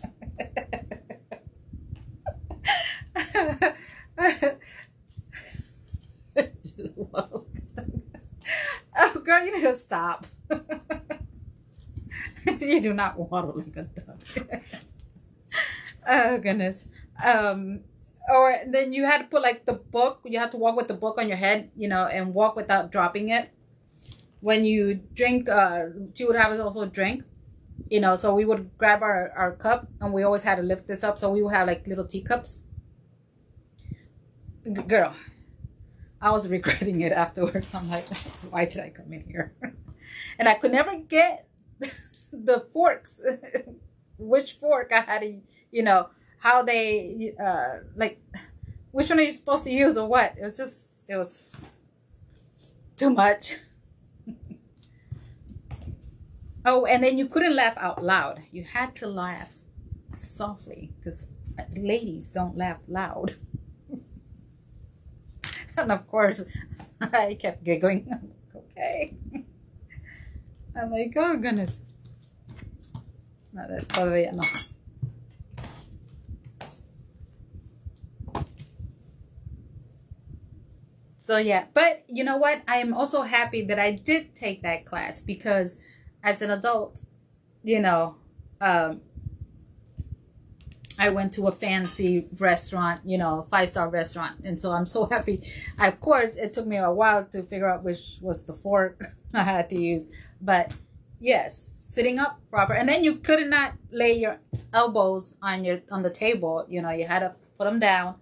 Oh girl, you need to stop. You do not waddle like a duck. Oh goodness. Or then you had to put like the book, you had to walk with the book on your head, you know, and walk without dropping it. When you drink, she would have us also drink, you know, so we would grab our cup, and we always had to lift this up. So we would have like little teacups. Girl, I was regretting it afterwards. I'm like, why did I come in here? And I could never get the forks, which fork I had to, you know, how they like which one are you supposed to use or what. It was just, it was too much. Oh, and then you couldn't laugh out loud. You had to laugh softly, because ladies don't laugh loud. And of course I kept giggling. I'm like, okay. I'm like, oh goodness. No, that's probably enough. So yeah, but you know what? I am also happy that I did take that class, because as an adult, you know, I went to a fancy restaurant, you know, five-star restaurant. And so I'm so happy. Of course, it took me a while to figure out which was the fork I had to use. But yes, sitting up proper. And then you could not lay your elbows on the table. You know, you had to put them down.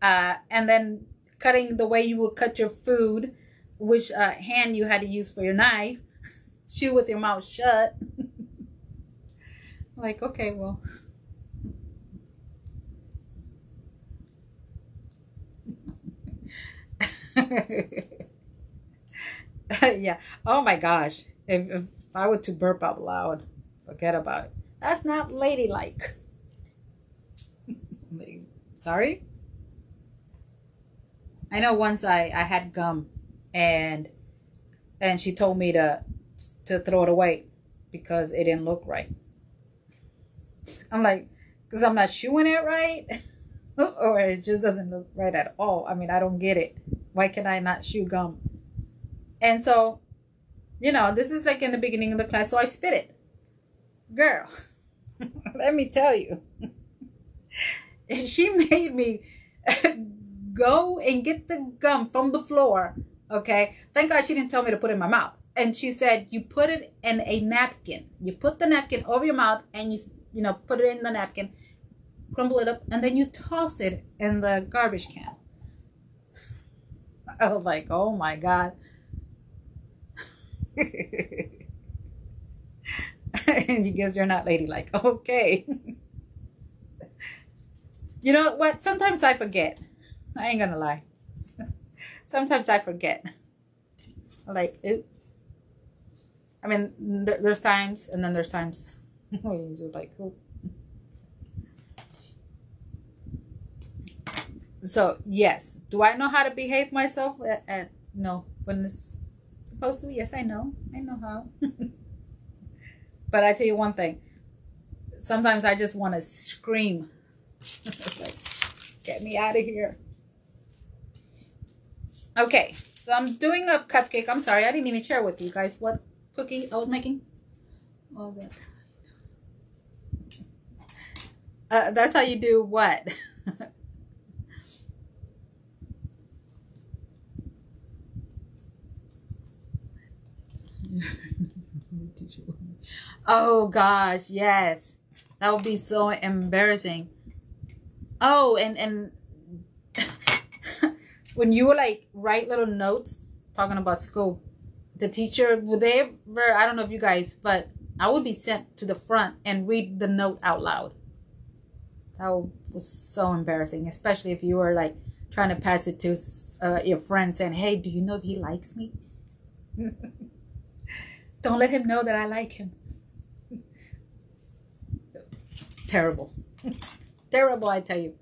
And then cutting the way you would cut your food, which hand you had to use for your knife, chew with your mouth shut. like, okay, well. Yeah. Oh my gosh. If I were to burp out loud, forget about it. That's not ladylike. Sorry? I know once I had gum and she told me to throw it away because it didn't look right. I'm like, because I'm not chewing it right? Or it just doesn't look right at all. I mean, I don't get it. Why can I not chew gum? And so, you know, this is like in the beginning of the class, so I spit it. Girl, let me tell you. She made me go and get the gum from the floor, okay? Thank God she didn't tell me to put it in my mouth. And she said, you put it in a napkin. You put the napkin over your mouth and you know, put it in the napkin, crumble it up, and then you toss it in the garbage can. I was like, oh my God. And you guess you're not ladylike. Okay. You know what? Sometimes I forget. I ain't gonna lie. Sometimes I forget. Like, oops. I mean, there's times, and then there's times you're just like, oops. So yes, do I know how to behave myself? No, when it's supposed to be, yes, I know. I know how. But I tell you one thing. Sometimes I just want to scream. Like, get me out of here. Okay, so I'm doing a cupcake. I'm sorry, I didn't even share with you guys what cookie I was making. Oh, that's how you do what? Oh gosh, yes, that would be so embarrassing. Oh, and when you would like write little notes talking about school, the teacher would ever, I don't know if you guys, but I would be sent to the front and read the note out loud. That was so embarrassing, especially if you were like trying to pass it to your friend saying, hey, do you know if he likes me? Don't let him know that I like him. Terrible. Terrible, I tell you.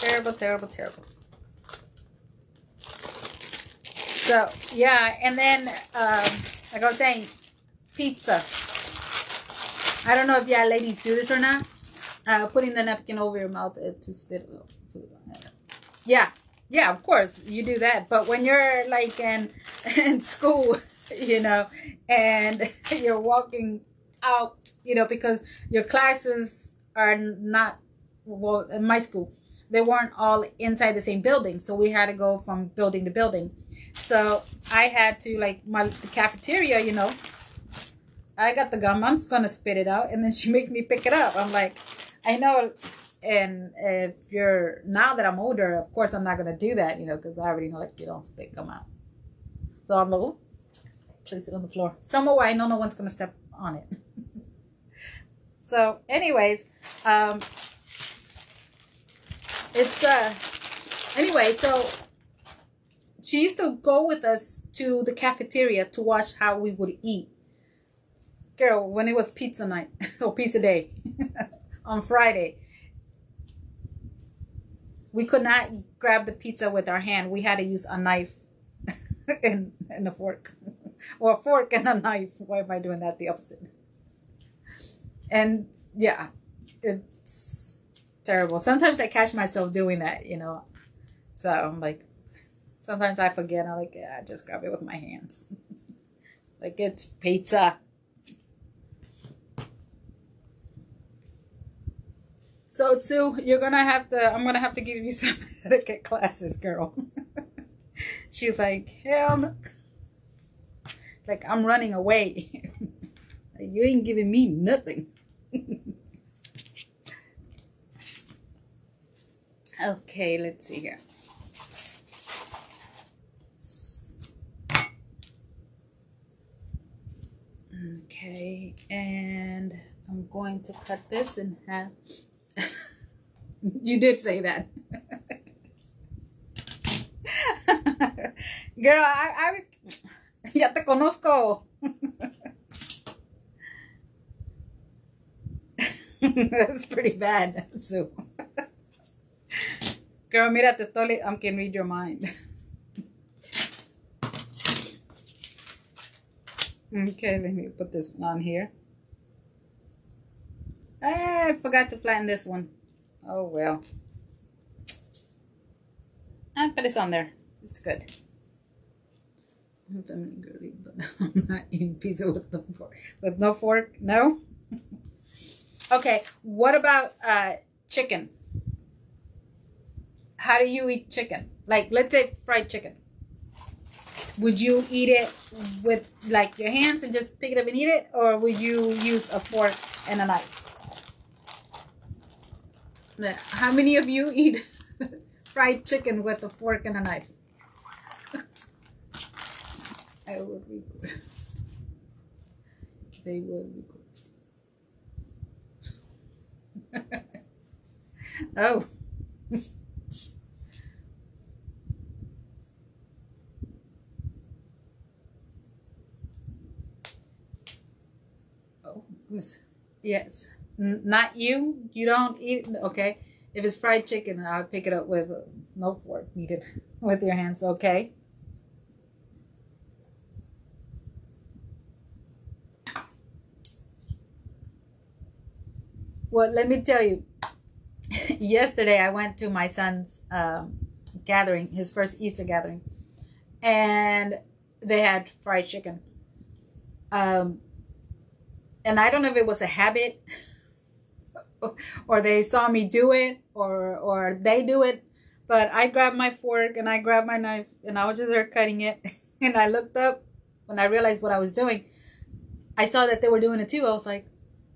Terrible, terrible, terrible. So, yeah, and then, like I was saying, pizza. I don't know if y'all ladies do this or not. Putting the napkin over your mouth to spit food on it. Yeah, yeah, of course you do that. But when you're like in school, you know, and you're walking out, you know, because your classes are not, well, in my school, they weren't all inside the same building. So we had to go from building to building. So I had to, like, the cafeteria, you know, I got the gum. I'm just going to spit it out. And then she makes me pick it up. I'm like... I know, and if you're, now that I'm older, of course I'm not going to do that, you know, because I already know, like, you don't spit gum out. So I'm like, oh, place it on the floor. Somewhere I know no one's going to step on it. So anyways, so she used to go with us to the cafeteria to watch how we would eat. Girl, when it was pizza night, or pizza day. On Friday, we could not grab the pizza with our hand. We had to use a knife and a fork. Or a fork and a knife. Why am I doing that? The opposite. And yeah, it's terrible. Sometimes I catch myself doing that, you know. So I'm like, sometimes I forget. I'm like, yeah, I just grab it with my hands. Like, it's pizza. So Sue, you're gonna have to, I'm gonna have to give you some etiquette classes, girl. She's like, hell no. Like, I'm running away. You ain't giving me nothing. Okay, let's see here. Okay, and I'm going to cut this in half. You did say that. Girl, ya te conozco. That's pretty bad, so. Girl, mira, te estoy, I can read your mind. Okay, let me put this one on here. I forgot to flatten this one. Oh well. I put this on there. It's good. I'm girly, but I'm not in pizza with the fork. With no fork, no. Okay, what about chicken? How do you eat chicken? Like, let's say fried chicken. Would you eat it with like your hands and just pick it up and eat it, or would you use a fork and a knife? How many of you eat fried chicken with a fork and a knife? I would record. They would record. Oh. Oh, goodness. Yes. Not you? You don't eat? Okay. If it's fried chicken, I'll pick it up with no fork needed, with your hands. Okay. Well, let me tell you, yesterday I went to my son's gathering, his first Easter gathering, and they had fried chicken. And I don't know if it was a habit or they saw me do it or they do it, but I grabbed my fork and I grabbed my knife and I was just there cutting it. And I looked up when I realized what I was doing. I saw that they were doing it too. I was like,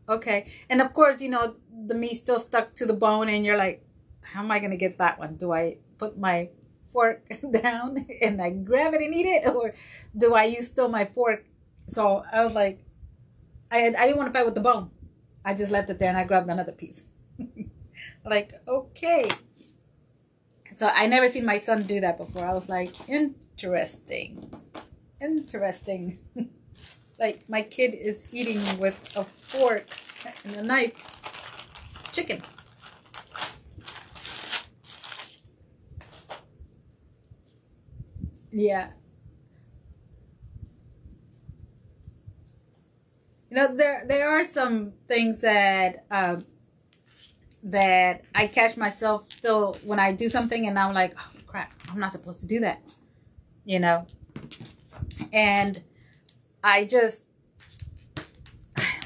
okay. And of course, you know, the meat still stuck to the bone and you're like, how am I gonna get that one? Do I put my fork down and I grab it and eat it, or do I use still my fork? So I was like, I didn't want to fight with the bone. I just left it there and I grabbed another piece. Like, okay. So I never seen my son do that before. I was like, interesting. Like, my kid is eating with a fork and a knife. It's chicken. Yeah. You know, there are some things that that I catch myself still when I do something and I'm like, oh crap, I'm not supposed to do that, you know. And I just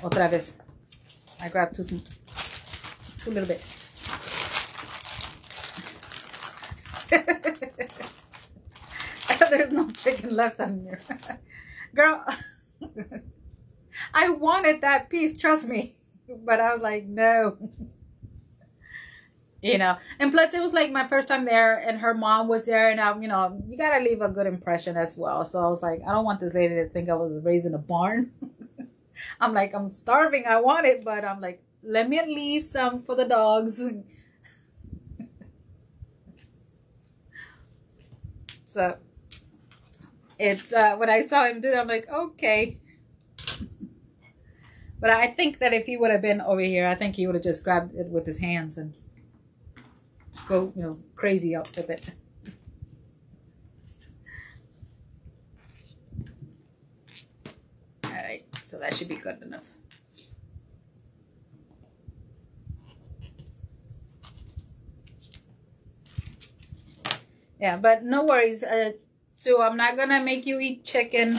otra vez. I grabbed too little bit. There's no chicken left on here, girl. I wanted that piece, trust me, but I was like, no. You know, and plus it was like my first time there and her mom was there, and I'm, you know, you gotta leave a good impression as well. So I was like, I don't want this lady to think I was raised in a barn. I'm like, I'm starving, I want it, but I'm like, let me leave some for the dogs. So it's when I saw him do that, I'm like, okay. But I think that if he would have been over here, I think he would have just grabbed it with his hands and go, you know, crazy up with it. All right, so that should be good enough. Yeah, but no worries. So I'm not gonna make you eat chicken.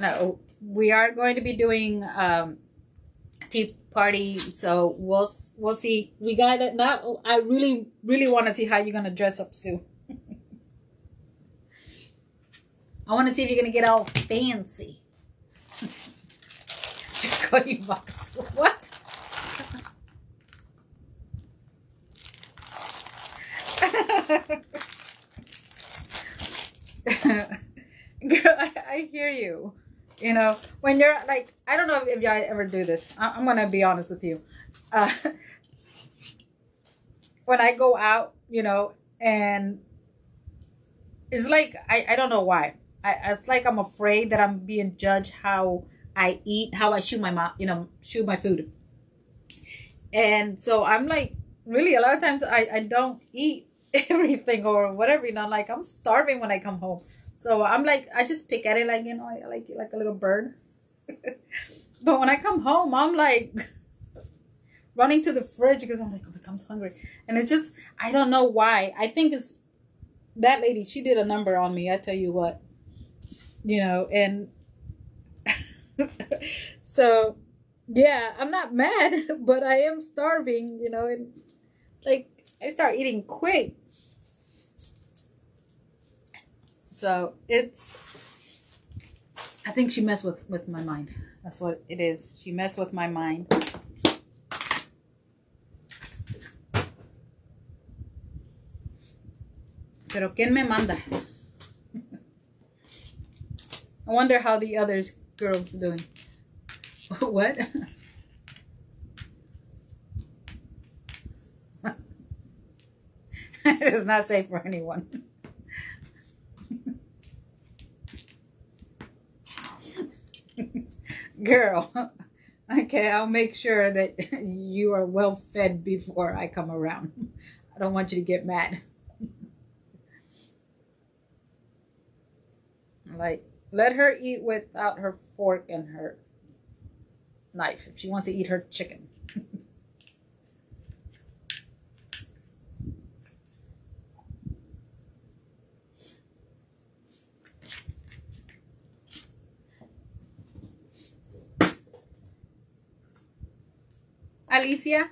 No, we are going to be doing tea party, so we'll see. We got it. Not, I really want to see how you're gonna dress up, Sue. I want to see if you're gonna get all fancy. Just call you box. What? Girl, I hear you. You know, when you're like, I don't know if y'all ever do this. I'm going to be honest with you. When I go out, you know, and it's like, I don't know why. It's like I'm afraid that I'm being judged how I eat, how I chew my mouth, you know, chew my food. And so I'm like, really, a lot of times I don't eat everything or whatever, you know, like I'm starving when I come home. So I'm like, I just pick at it like, you know, I like it like a little bird. But when I come home, I'm like running to the fridge because I'm like, oh my God, I'm so hungry. And it's just, I don't know why. I think it's that lady, she did a number on me. I tell you what, you know, and so yeah, I'm not mad, but I am starving, you know, and like I start eating quick. So it's, I think she messed with my mind. That's what it is. She messed with my mind. Pero ¿quién me manda? I wonder how the other girls are doing. What? It's not safe for anyone. Girl, okay, I'll make sure that you are well fed before I come around. I don't want you to get mad. Like, let her eat without her fork and her knife if she wants to eat her chicken. Alicia,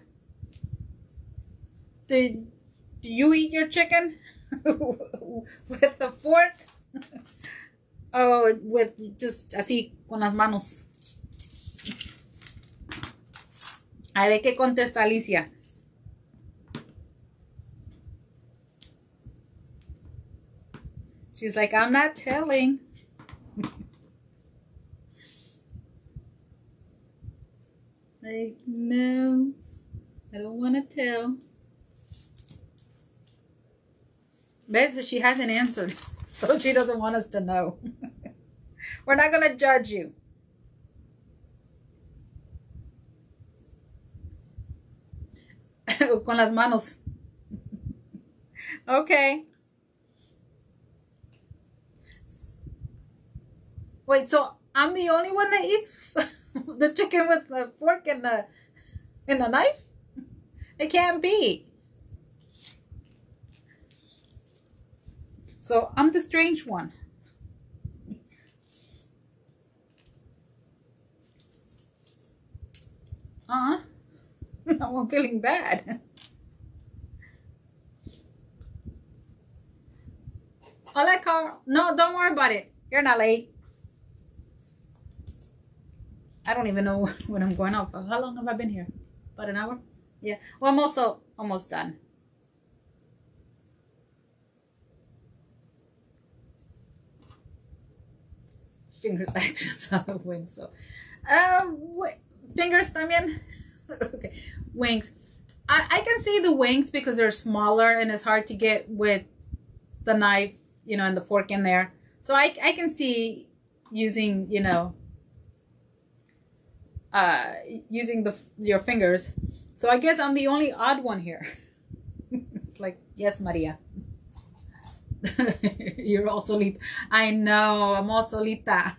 did you eat your chicken with the fork? Oh, with just así con las manos. A ver qué contesta Alicia. She's like, I'm not telling. Like, no, I don't want to tell. Bess, she hasn't answered, so she doesn't want us to know. We're not going to judge you. Con las manos. Okay. Wait, so I'm the only one that eats the chicken with the fork and the knife? It can't be. So I'm the strange one. Uh-huh. No, I'm feeling bad. Hola, Carl. No, don't worry about it. You're not late. I don't even know when I'm going off. How long have I been here? About an hour? Yeah. Well, I'm also almost done. Fingers actions on the wings. So, fingers también. Okay. Wings. I can see the wings because they're smaller and it's hard to get with the knife, you know, and the fork in there. So I can see using, you know, using your fingers. So I guess I'm the only odd one here. It's like, yes, Maria. You're also Lita. I know, I'm also Lita.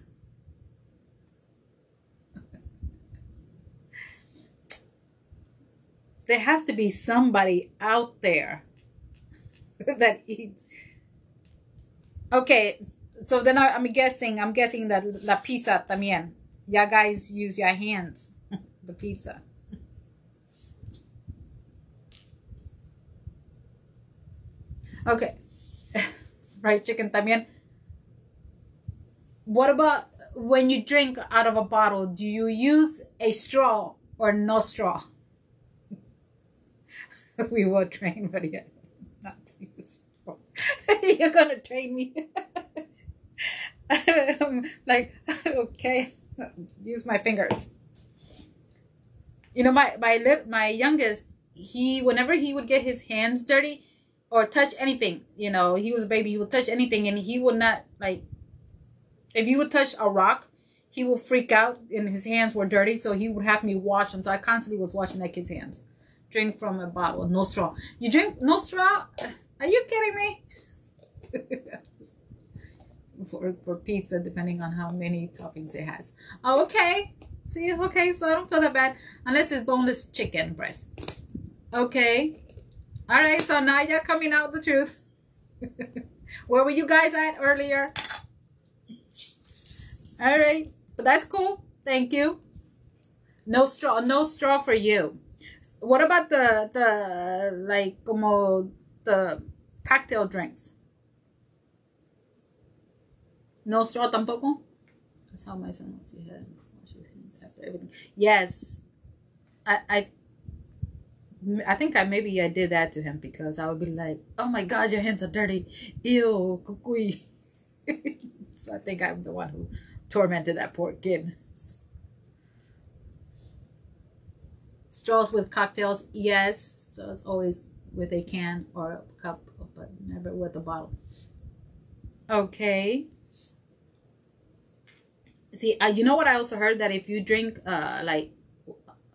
There has to be somebody out there that eats. Okay, so then I'm guessing that la pizza también. Y'all guys use your hands, the pizza. Okay, fried chicken también. What about when you drink out of a bottle? Do you use a straw or no straw? We will train, but yet not to use straw. You're gonna train me. Like, okay, use my fingers. You know, my youngest, he, whenever he would get his hands dirty or touch anything, you know, he was a baby, he would touch anything and he would not, like, if you would touch a rock, he would freak out and his hands were dirty, so he would have me wash them. So I constantly was washing that kid's hands. Drink from a bottle, no straw. You drink no straw? Are you kidding me? for pizza, depending on how many toppings it has. Oh, okay. See, okay, so I don't feel that bad. Unless it's boneless chicken breast. Okay. All right, so now you're coming out the truth. Where were you guys at earlier? All right, but that's cool. Thank you. No straw, no straw for you. What about the like, como the cocktail drinks? No straw tampoco? That's how my son wants his head and wash his hands after everything. Yes. I think maybe I did that to him because I would be like, oh my God, your hands are dirty. Ew, cucuy. So I think I'm the one who tormented that poor kid. Straws with cocktails, yes. Straws always with a can or a cup, but never with a bottle. Okay. See, you know what? I also heard that if you drink like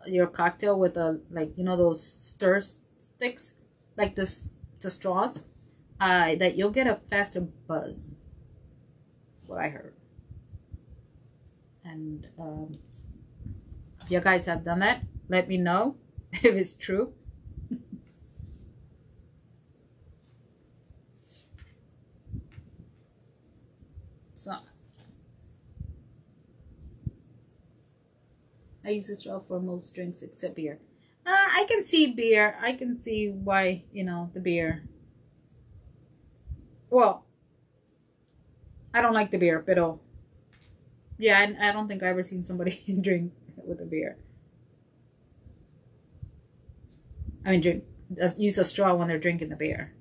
your cocktail with a, like, you know, those stir sticks, like this, the straws, that you'll get a faster buzz. That's what I heard. And if you guys have done that, let me know if it's true. So I use a straw for most drinks except beer. I can see beer. I can see why, you know, the beer. Well, I don't like the beer, but oh, yeah, I don't think I've ever seen somebody drink with a beer. I mean, use a straw when they're drinking the beer.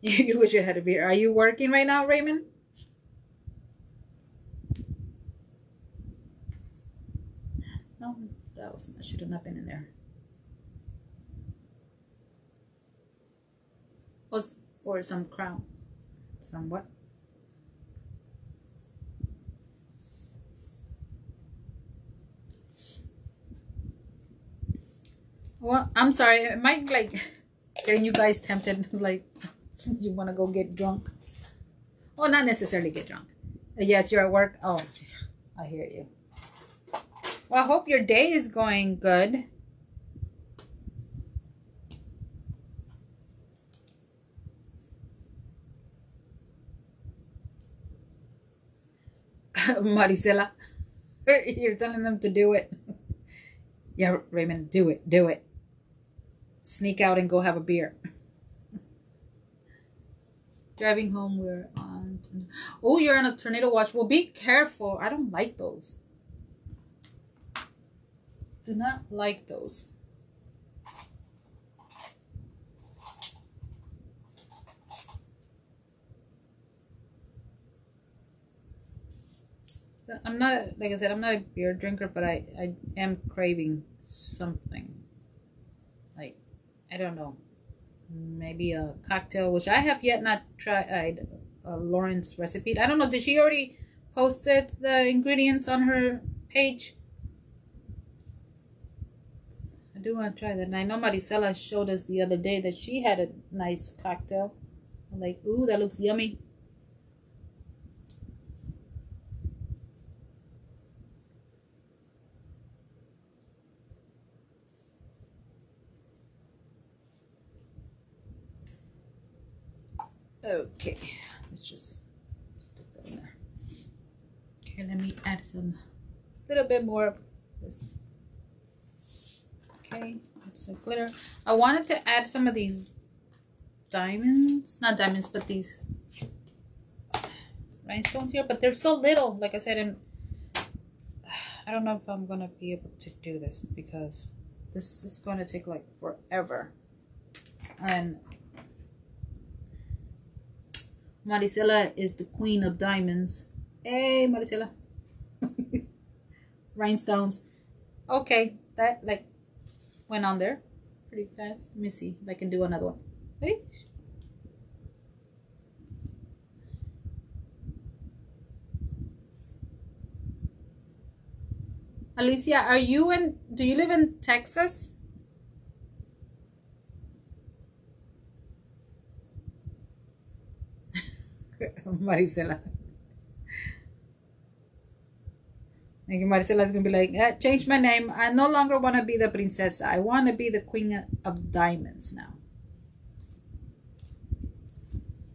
You wish you had a beer. Are you working right now, Raymond? No, that shouldn't have been in there. Or some crown. Some what? Well, I'm sorry. Am I, like, getting you guys tempted? Like, you want to go get drunk? Well, not necessarily get drunk. Yes, you're at work. Oh, I hear you. Well, I hope your day is going good. Maricela, you're telling them to do it. Yeah, Raymond, do it, do it. Sneak out and go have a beer. Driving home, we're on. Oh, you're on a tornado watch. Well, be careful. I don't like those. Do not like those. I'm not, like I said, I'm not a beer drinker, but I am craving something. Like, I don't know, maybe a cocktail, which I have yet not tried. Lauren's recipe. I don't know. Did she already posted the ingredients on her page? I do want to try that. And I know Maricela showed us the other day that she had a nice cocktail. I'm like, ooh, that looks yummy. Okay, let's just stick that in there. Okay, let me add some, a little bit more of this. Okay, some glitter. I wanted to add some of these diamonds, not diamonds, but these rhinestones here, but they're so little, like I said, and I don't know if I'm gonna be able to do this because this is gonna take like forever. And Maricela is the queen of diamonds. Hey, Maricela. Rhinestones. Okay, that like went on there pretty fast. Let me see if I can do another one. Hey. Alicia, are you in, do you live in Texas? Maricela. Like Maricela's gonna be like, change my name. I no longer want to be the princesa. I want to be the queen of diamonds now.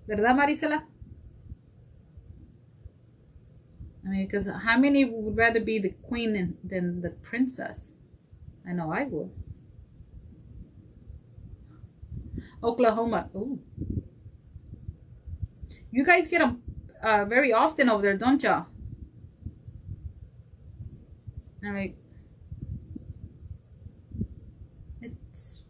¿Verdad, Maricela? I mean, because how many would rather be the queen than the princess? I know I would. Oklahoma. Ooh. You guys get them very often over there, don't y'all? I'm like, it's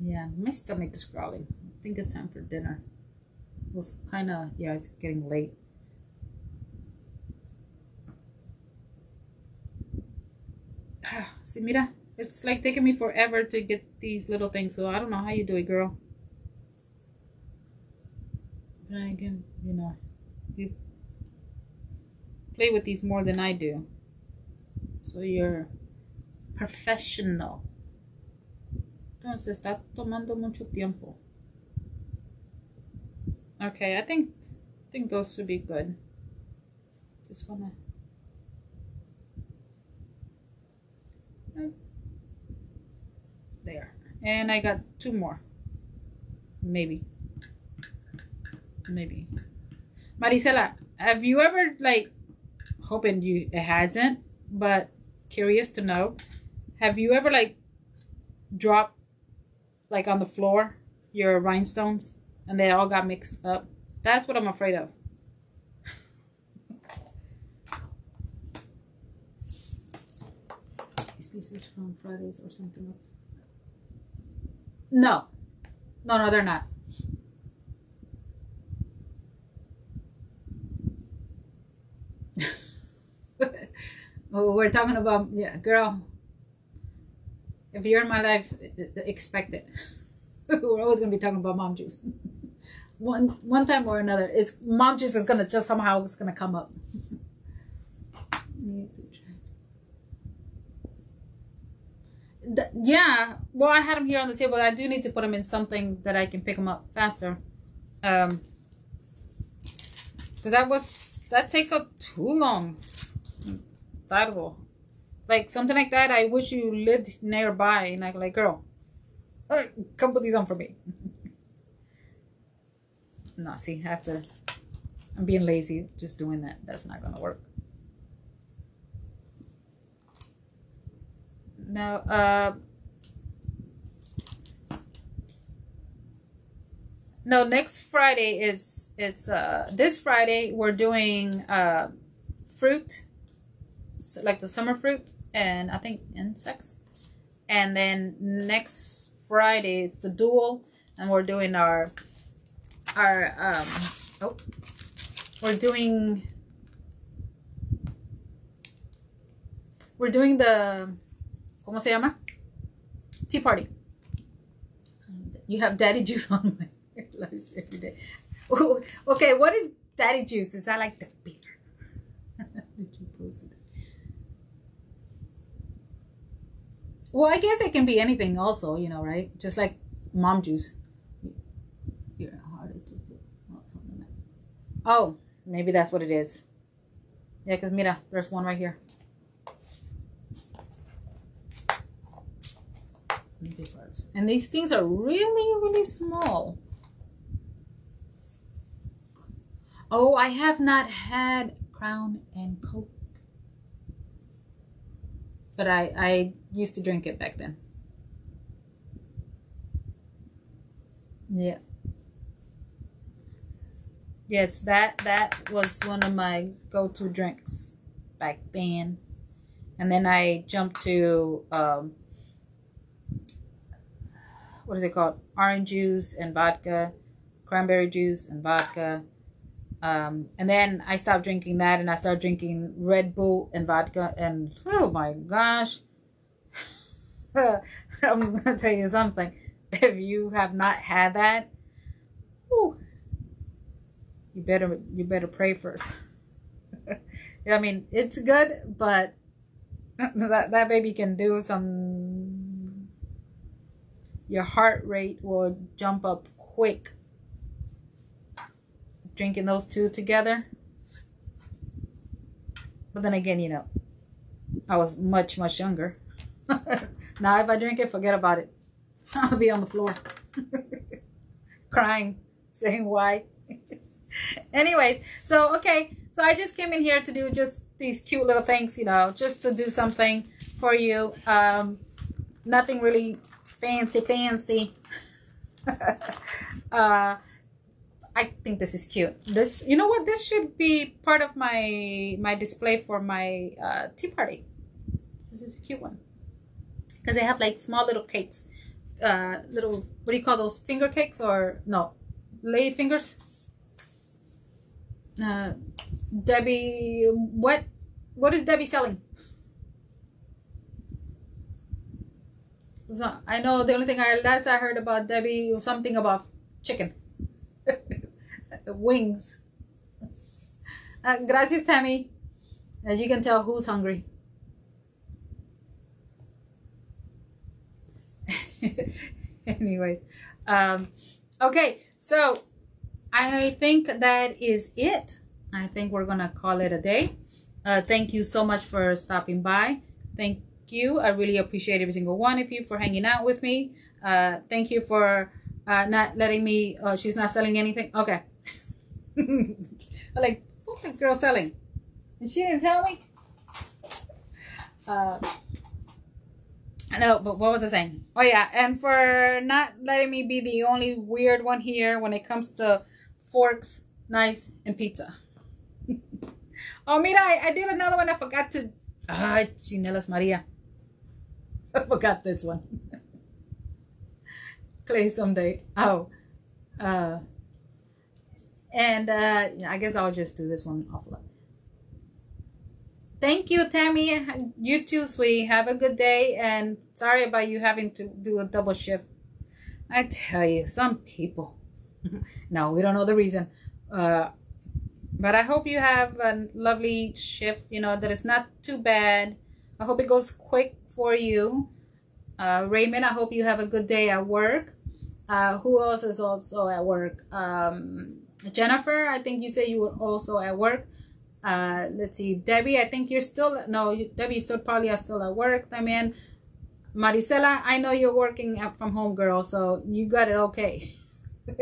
yeah, my stomach is growling. I think it's time for dinner. It was kind of, yeah, it's getting late. See, mira, it's like taking me forever to get these little things, so I don't know how you do it, girl. But again, you know, you play with these more than I do, so you're professional. Entonces, está tomando mucho tiempo. Okay, I think those should be good. Just wanna. There. And I got two more. Maybe. Maybe. Maricela, have you ever, like, hoping you it hasn't, but curious to know, have you ever, like, dropped, like, on the floor your rhinestones? And they all got mixed up. That's what I'm afraid of. These pieces from Fridays or something like that. No. No, no, they're not. We're talking about, yeah, girl. If you're in my life, expect it. We're always going to be talking about mom juice. One time or another, it's mom juice is gonna just somehow it's gonna come up. Yeah, well, I had them here on the table. I do need to put them in something that I can pick them up faster, because that takes up too long. Tardo. Like something like that. I wish you lived nearby, and I go like, girl, come put these on for me. No, see, I have to, I'm being lazy just doing that. That's not gonna work. Now, no, next Friday, it's this Friday we're doing, fruit, so like the summer fruit, and I think insects. And then next Friday, it's the duel, and we're doing we're doing the, ¿cómo se llama? Tea party. You have daddy juice on my lives every day. Ooh, okay, what is daddy juice? Is that like the beer? Did you post it? Well, I guess it can be anything also, you know, right? Just like mom juice. Oh, maybe that's what it is. Yeah, because mira, there's one right here. And these things are really, really small. Oh, I have not had Crown and Coke. But I used to drink it back then. Yeah. Yes, that was one of my go-to drinks back then. And then I jumped to what is it called? Orange juice and vodka, cranberry juice and vodka. And then I stopped drinking that and I started drinking Red Bull and vodka, and oh my gosh. I'm gonna tell you something. If you have not had that, whew, you better pray first. I mean, it's good, but that baby can do some. Your heart rate will jump up quick. Drinking those two together. But then again, you know, I was much, much younger. Now if I drink it, forget about it. I'll be on the floor crying, saying why. Anyways, so okay, so I just came in here to do just these cute little things, you know, just to do something for you. Nothing really fancy. I think this is cute. This, you know what, this should be part of my display for my tea party. This is a cute one. Because they have like small little cakes. Little, what do you call those? Finger cakes or no? Lady fingers? Debbie, what is Debbie selling? So, I know the only thing I heard about Debbie was something about chicken. Wings. Gracias, Tammy. You can tell who's hungry. Anyways, okay, so I think that is it. I think we're gonna call it a day. Thank you so much for stopping by. Thank you. I really appreciate every single one of you for hanging out with me. Thank you for not letting me. She's not selling anything. Okay. I'm like, what's that girl selling? And she didn't tell me. No, but what was I saying? Oh yeah, and for not letting me be the only weird one here when it comes to forks, knives, and pizza. Oh, mira, I did another one. I forgot to... Ay, chinelas Maria. I forgot this one. Clay someday. Oh. And I guess I'll just do this one offline. Thank you, Tammy. You too, sweetie. Have a good day. And sorry about you having to do a double shift. I tell you, some people. No, we don't know the reason. But I hope you have a lovely shift, you know, that it's not too bad. I hope it goes quick for you. Raymond, I hope you have a good day at work. Who else is also at work? Jennifer, I think you said you were also at work. Let's see, Debbie, I think you're still, no, Debbie, you're still probably still at work. I mean, Maricela, I know you're working from home, girl, so you got it okay.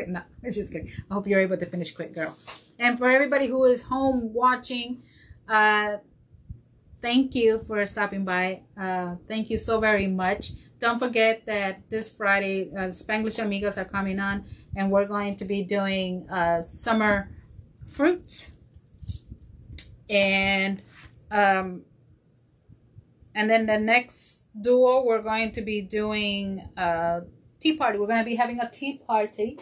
No, it's just kidding. I hope you're able to finish quick, girl. And for everybody who is home watching, thank you for stopping by. Thank you so very much. Don't forget that this Friday, Spanglish Amigas are coming on, and we're going to be doing summer fruits. And then the next duo, we're going to be doing a tea party. We're going to be having a tea party.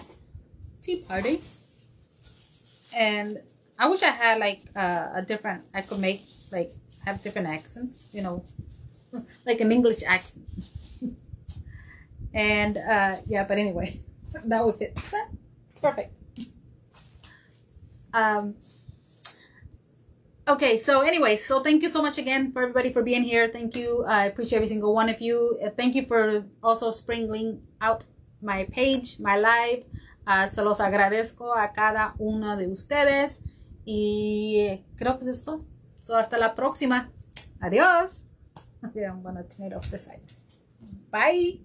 And I wish I had like a different, I could make like, have different accents, you know, like an English accent. And yeah, but anyway, that would fit. So, perfect. Okay, so anyway, so thank you so much again for everybody for being here. Thank you. I appreciate every single one of you. Thank you for also sprinkling out my page, my live. Se los agradezco a cada una de ustedes. Y creo que eso es todo. So hasta la próxima. Adiós. Okay, I'm going to turn it off the side. Bye.